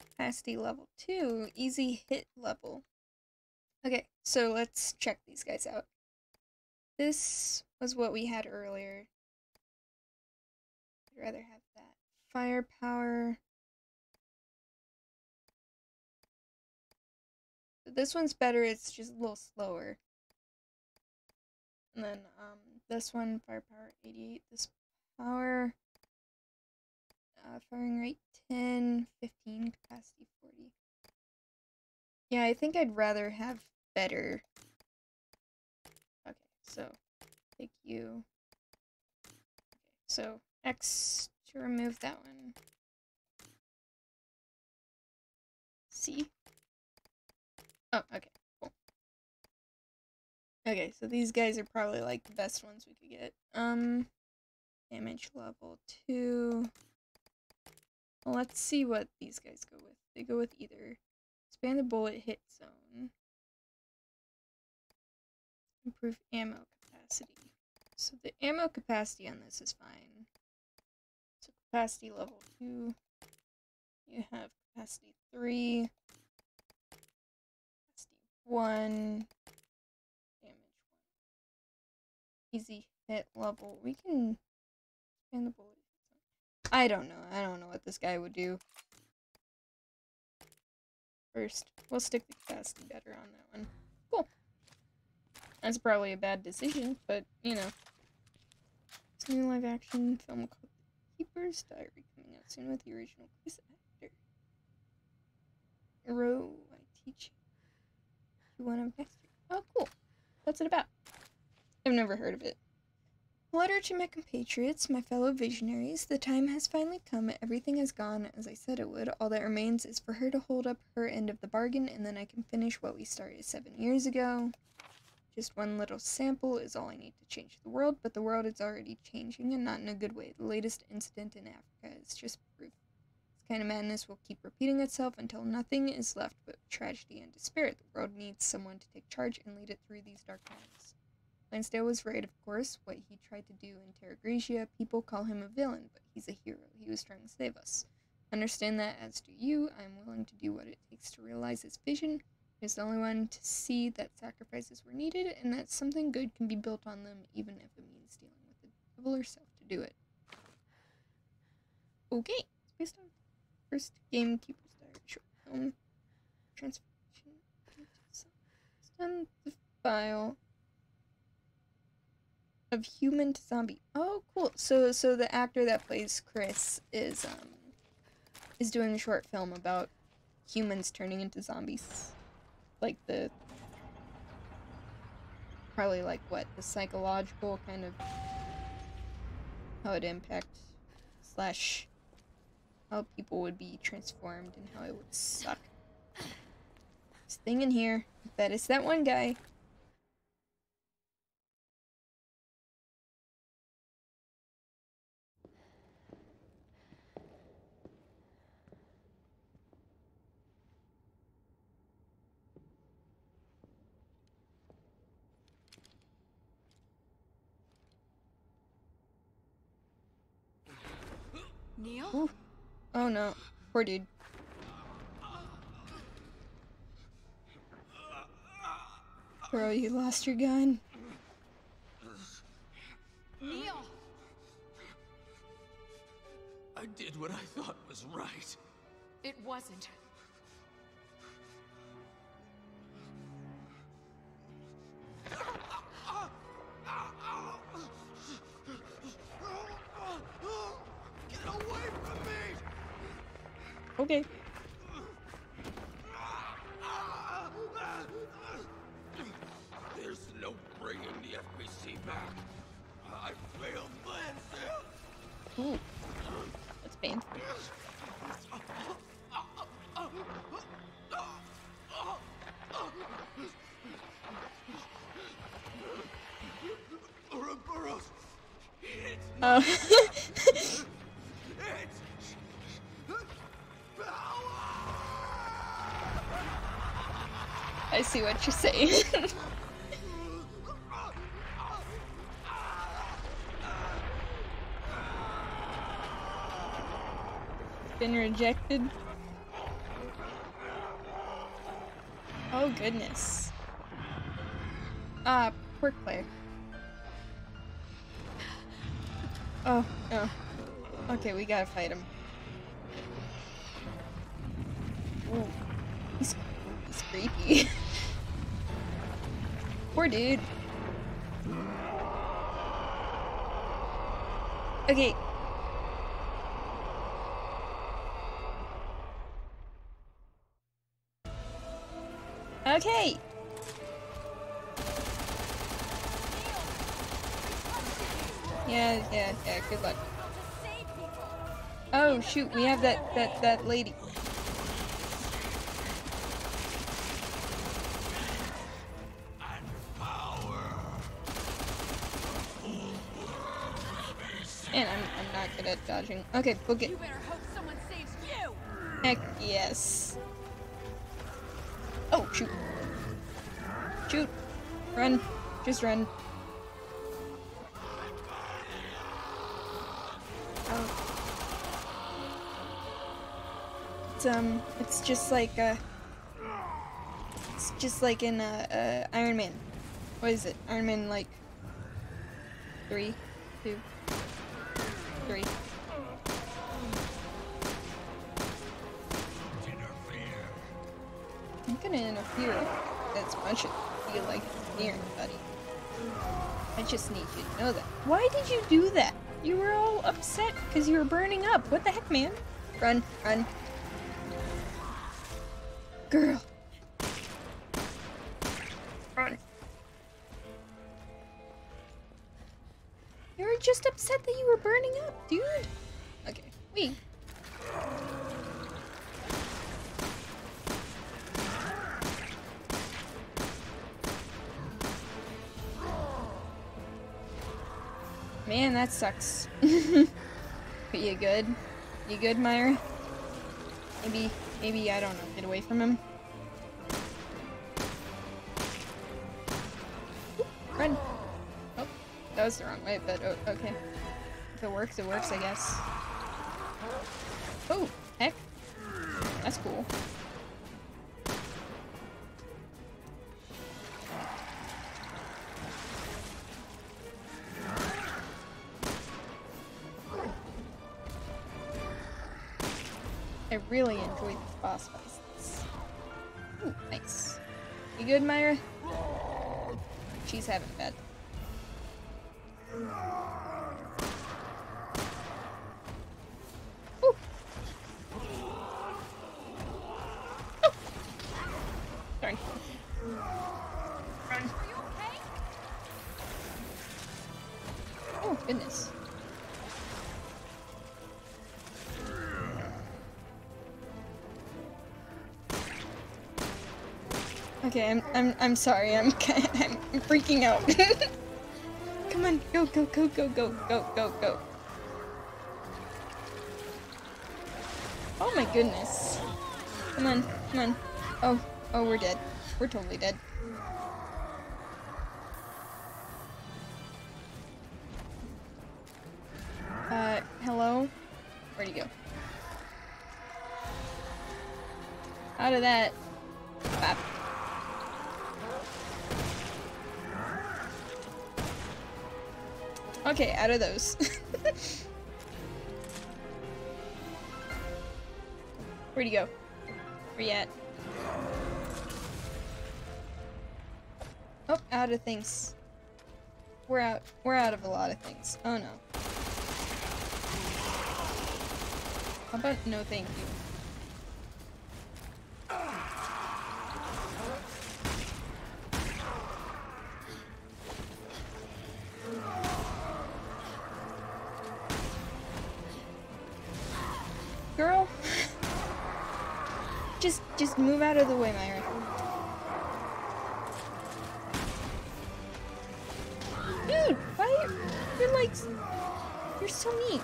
Capacity level two. Easy hit level. Okay, so let's check these guys out. This was what we had earlier. I'd rather have that. Firepower. So this one's better, it's just a little slower. And then, um, this one, firepower eighty-eight, this power, uh, firing rate ten, fifteen, capacity forty. Yeah, I think I'd rather have better. Okay, so, take you. Okay, so, X to remove that one. C. Oh, okay. Okay, so these guys are probably, like, the best ones we could get. Um, damage level two. Well, let's see what these guys go with. They go with either expand the bullet hit zone, improve ammo capacity. So the ammo capacity on this is fine. So capacity level two. You have capacity three. Capacity one. Easy hit level. We can expand the bullet. I don't know. I don't know what this guy would do. First, we'll stick the capacity better on that one. Cool. That's probably a bad decision, but you know. It's a new live action film called The Keeper's Diary coming out soon with the original voice actor. Row, I teach you one of next year. Oh, cool. What's it about? I've never heard of it. Letter to my compatriots, my fellow visionaries. The time has finally come. Everything has gone as I said it would. All that remains is for her to hold up her end of the bargain, and then I can finish what we started seven years ago. Just one little sample is all I need to change the world, but the world is already changing, and not in a good way. The latest incident in Africa is just proof. This kind of madness will keep repeating itself until nothing is left but tragedy and despair. The world needs someone to take charge and lead it through these dark times. Lansdale was right, of course. What he tried to do in Terra Grigia, people call him a villain, but he's a hero. He was trying to save us. Understand that, as do you. I am willing to do what it takes to realize his vision. He is the only one to see that sacrifices were needed, and that something good can be built on them, even if it means dealing with the devil herself to do it. Okay, it's based on first game Keeper's Diary, short film, transformation, extend the file. Of human to zombie. Oh, cool. So, so the actor that plays Chris is um is doing a short film about humans turning into zombies, like the probably like what the psychological kind of how it impact slash how people would be transformed and how it would suck. This thing in here. I bet it's that one guy. Neil? Ooh. Oh no. Poor dude. Bro, you lost your gun. Neil! I did what I thought was right. It wasn't. Get away from me! Okay. There's no bringing the F B C back. I failed Lansdale. Ooh. That's painful. Uroboros. Oh. It's power! I see what you're saying. Been rejected. Oh goodness. Ah, poor Claire. Oh, oh. Okay, we gotta fight him. Ooh. He's, he's creepy. Poor dude. Okay. Okay. Yeah, yeah, yeah. Good luck. Oh shoot, we have that that that lady. And I'm I'm not good at dodging. Okay, we'll get. You better hope someone saves you. Heck yes. Oh shoot. Shoot. Run. Just run. Oh. It's um it's just like uh it's just like in uh, uh Iron Man. What is it? Iron Man like three, two, three. I'm gonna interfere as much as I feel like near anybody. I just need you to know that. Why did you do that? You were all upset because you were burning up. What the heck, man? Run, run. Girl. Run. You were just upset that you were burning up, dude. Okay, wait. Man, that sucks. But you good? You good, Moira? Maybe, maybe, I don't know, get away from him. Run! Oh, that was the wrong way, but oh, okay. If it works, it works, I guess. Oh, heck. That's cool. I really enjoyed these boss fights. Ooh, nice. You good, Moira? She's having bad. Ooh. Oh. Darn. Run. Are you okay? Oh goodness. Okay, I'm I'm I'm sorry. I'm I'm freaking out. Come on, go go go go go go go go. Oh my goodness! Come on, come on. Oh oh, we're dead. We're totally dead. Uh, hello? Where'd you out of that. Bop. Okay, out of those. Where'd he go? Where you at? Oh, out of things. We're out. We're out of a lot of things. Oh no. How about no thank you? Girl, just just move out of the way, Myra. Dude, why are your, your legs? You're so neat.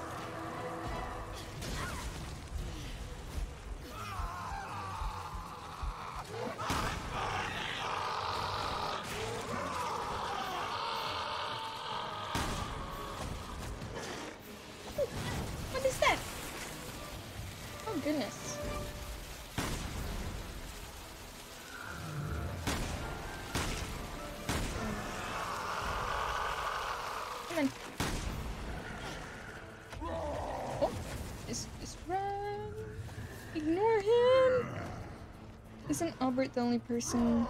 The only person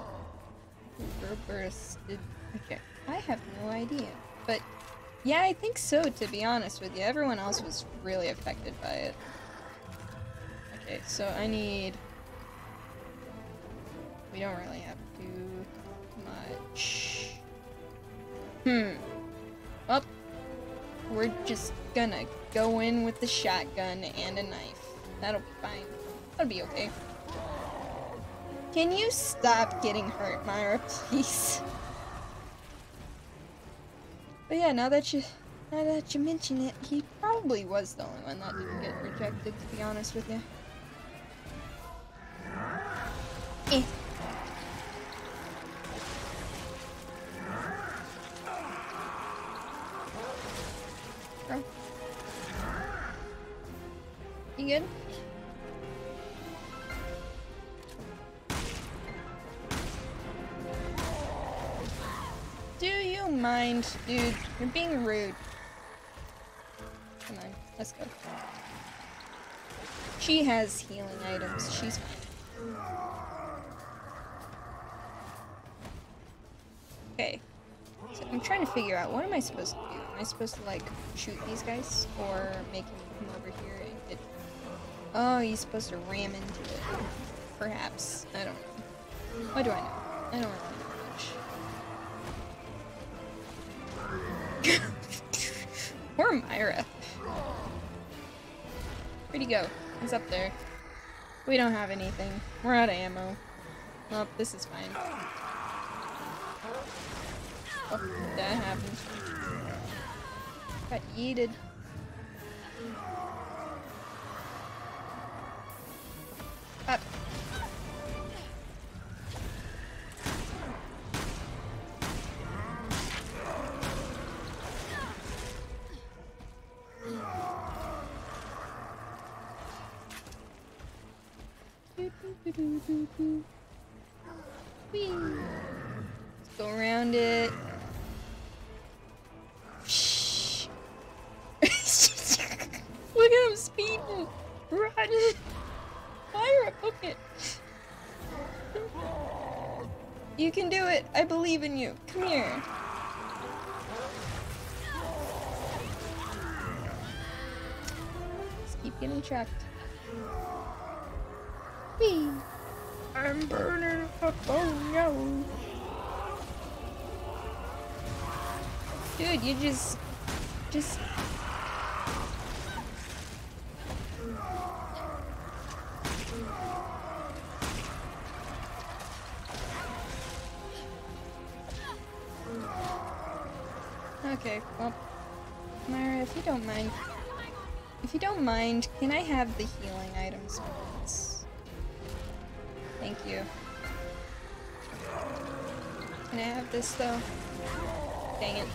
who burst did. Okay, I have no idea, but yeah, I think so, to be honest with you. Everyone else was really affected by it. Okay, so I need, we don't really have to do much. Hmm. Well, we're just gonna go in with the shotgun and a knife. That'll be fine. That'll be okay. Can you stop getting hurt, Myra, please? But yeah, now that you now that you mention it, he probably was the only one that didn't get rejected, to be honest with you. Eh. Girl. You good? Mind, dude, you're being rude. Come on, let's go. She has healing items. She's fine. Okay. So I'm trying to figure out, what am I supposed to do? Am I supposed to, like, shoot these guys? Or make him come over here and get... Oh, he's supposed to ram into it. Perhaps. I don't know. What do I know? I don't really know. Poor Myra. Where'd he go? He's up there. We don't have anything. We're out of ammo. Well, this is fine. Oh, that happened. Got yeeted. Up. Whee. Let's go around it. Shh. Look at him speeding. Run. Fire a bucket. You can do it. I believe in you. Come here. Let's keep getting trapped. Whee. I'm burning up, oh no. Dude, you just... Just... Okay, well... Myra, if you don't mind... If you don't mind, can I have the healing items, please? Thank you. Can I have this though? Dang it.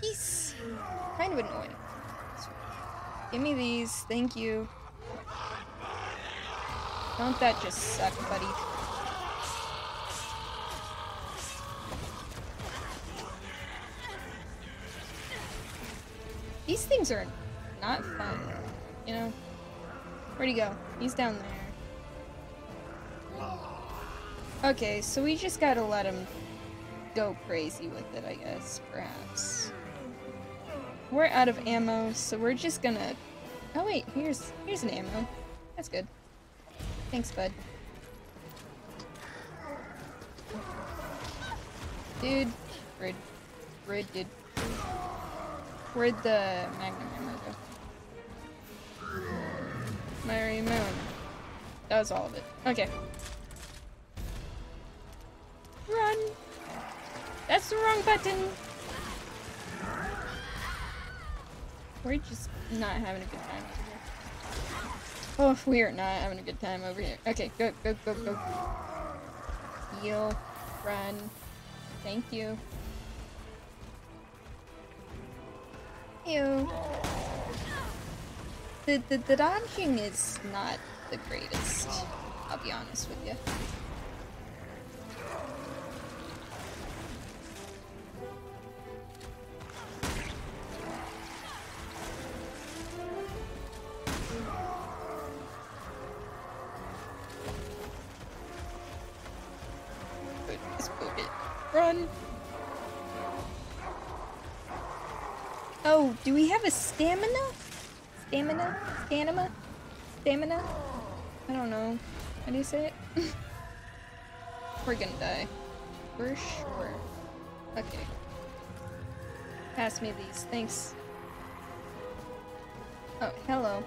He's kind of annoying. Give me these, thank you. Don't that just suck, buddy? These things are not fun, you know? Where'd he go? He's down there. Okay, so we just gotta let him go crazy with it, I guess, perhaps. We're out of ammo, so we're just gonna... Oh wait, here's here's an ammo. That's good. Thanks, bud. Dude. Rid. Rid, dude. Where'd the magnum ammo go? Mary Moon. That was all of it. Okay. Run! That's the wrong button! We're just not having a good time over here. Oh, we are not having a good time over here. Okay, go, go, go, go. Heal. Run. Thank you. Ew. The, the, the dodging is not the greatest, I'll be honest with you. Do we have a stamina? Stamina? Stamina? Stamina? I don't know. How do you say it? We're gonna die. For sure. Okay. Pass me these. Thanks. Oh, hello.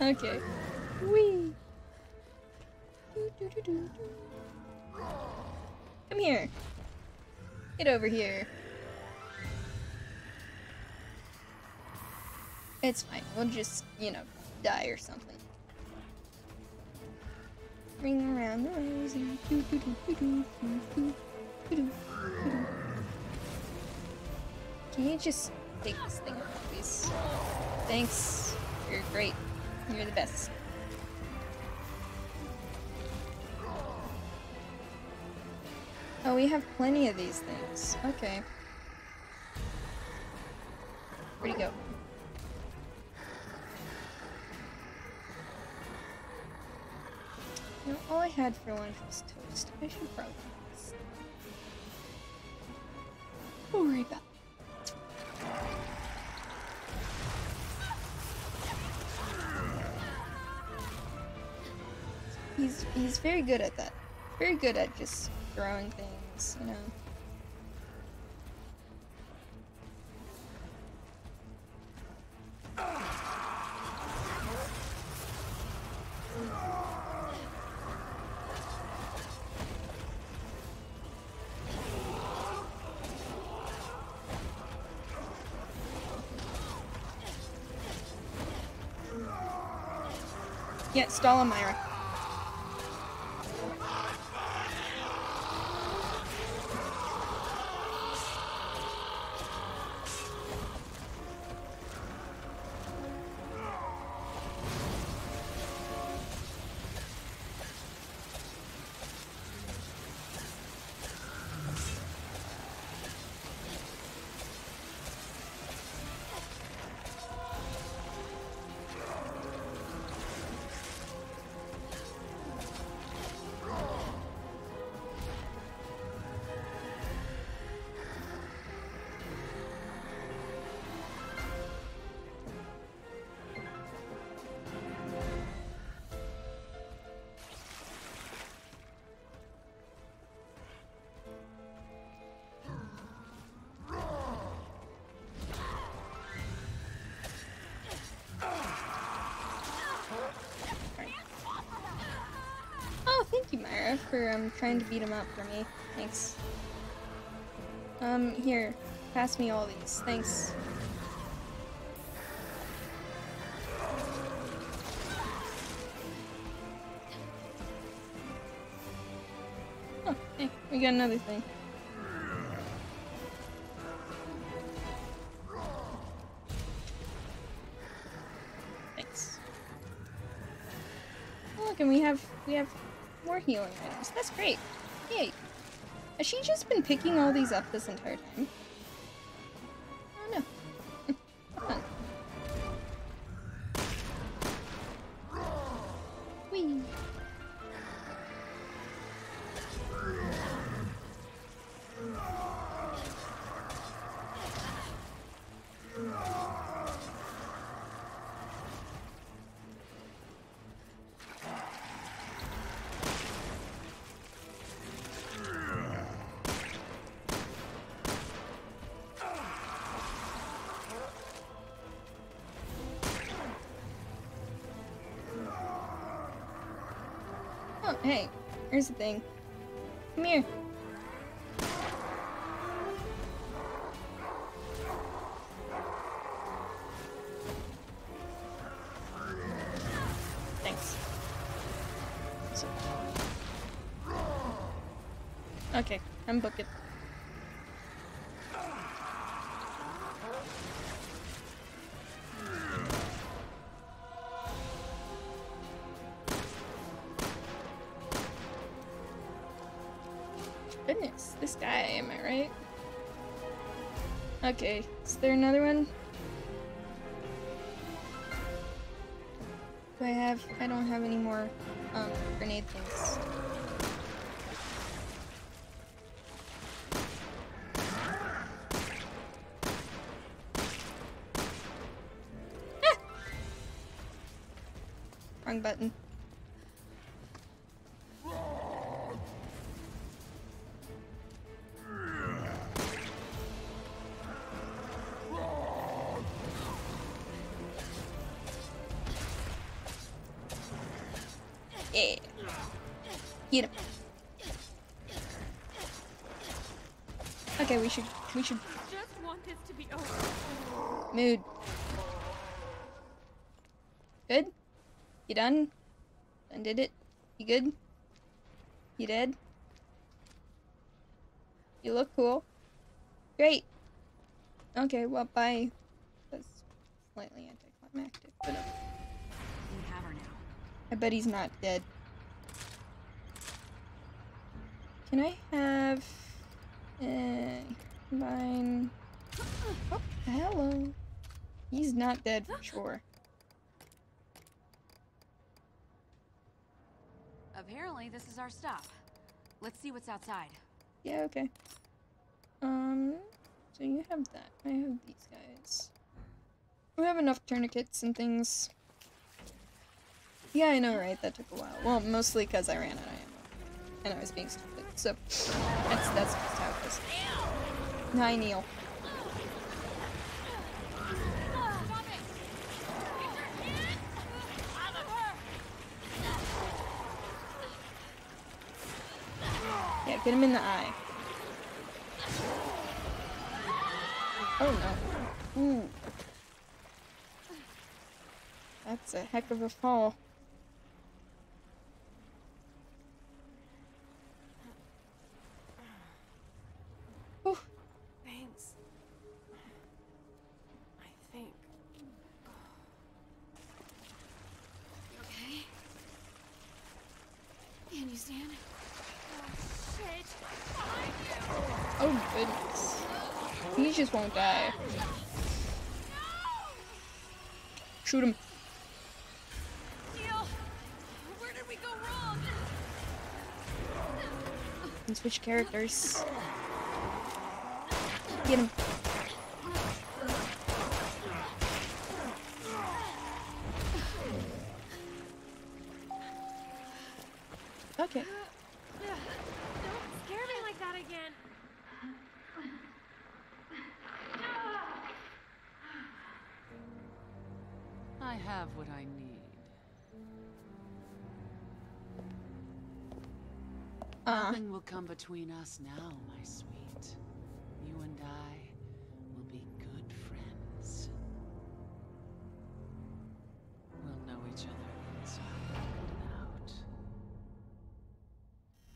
Okay. Whee! Come here. Get over here. It's fine. We'll just, you know, die or something. Ring around the rosy. Can you just take this thing off, please? Thanks. You're great. You're the best. Oh, we have plenty of these things. Okay. Where'd he go? You know, all I had for lunch was toast. I should probably do this. Don't worry about it. He's, he's very good at that. Very good at just... throwing things, you know. Yeah, stall on Moira. For um, trying to beat him up for me. Thanks. Um, here. Pass me all these. Thanks. Oh, hey, we got another thing. and we have we have more healing items. That's great. Yay. Has she just been picking all these up this entire time? Oh no. Come on. Whee. Hey, here's the thing. Come here. Thanks. So. Okay, I'm booked. Okay, is there another one? Do I have... I don't have any more um, grenade things. Ah! Wrong button. Okay, we should, we should. I just want this to be over. Mood. Good? You done? Done did it? You good? You dead? You look cool. Great. Okay, well, bye. That's slightly anticlimactic, but no. We have her now. I bet he's not dead. Can I have... Uh, mine. Oh, hello. He's not dead for sure. Apparently, this is our stop. Let's see what's outside. Yeah, okay. Um, so you have that. I have these guys. We have enough tourniquets and things. Yeah, I know, right? That took a while. Well, mostly because I ran out of ammo. And I was being stupid. So, that's, that's just how it goes. Hi, Neil. Yeah, get him in the eye. Oh, no. Ooh. That's a heck of a fall. Won't die. Shoot him. Neil, where did we go wrong? And switch characters. Get him. Okay. Nothing will come between us now, my sweet. You and I will be good friends. We'll know each other inside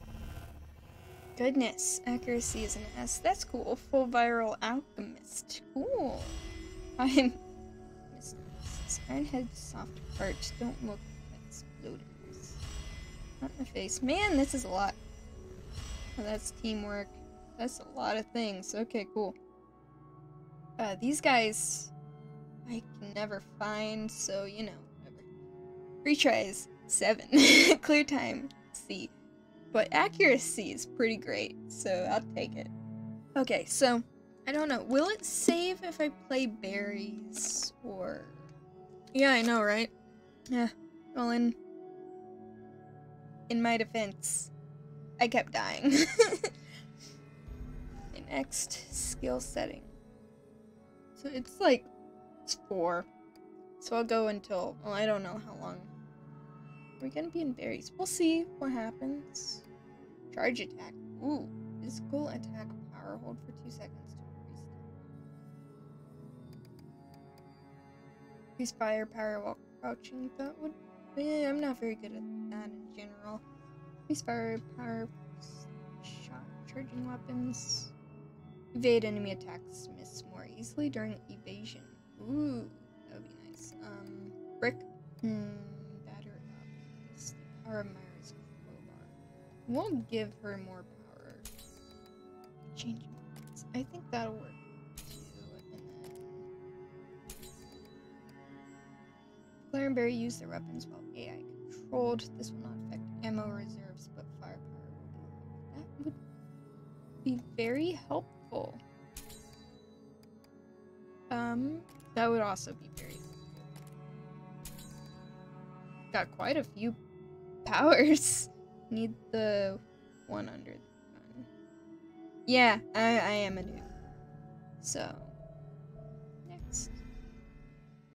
and out. Goodness, accuracy is an S. That's cool. Full viral alchemist. Cool. I'm. Ironhead soft heart. Don't look at exploders. Not in the face. Man, this is a lot. Oh, that's teamwork. That's a lot of things. Okay, cool. Uh, these guys I can never find, so, you know, whatever. Three tries, seven. Clear time, C. But accuracy is pretty great, so I'll take it. Okay, so, I don't know. Will it save if I play berries, or... Yeah, I know, right? Yeah, well, in... in my defense, I kept dying. Next, skill setting. So it's like... It's four. So I'll go until... Well, I don't know how long. We're gonna be in berries. We'll see what happens. Charge attack. Ooh. Physical attack power. Hold for two seconds to increase that. Increase fire power while crouching. That would... Yeah, I'm not very good at that in general. Increase fire power... Shot. Charging weapons. Evade enemy attacks. Miss more easily during evasion. Ooh, that would be nice. Um, brick. Hmm, batter up. It's the power of Myra's crowbar. We'll give her more power. Changing weapons. I think that'll work too. And then. Claire and Barry use their weapons while A I controlled. This will not affect ammo reserves, but firepower will be. That would be very helpful. Um. That would also be very cool. Got quite a few powers. Need the one under the gun. Yeah, I, I am a noob. So...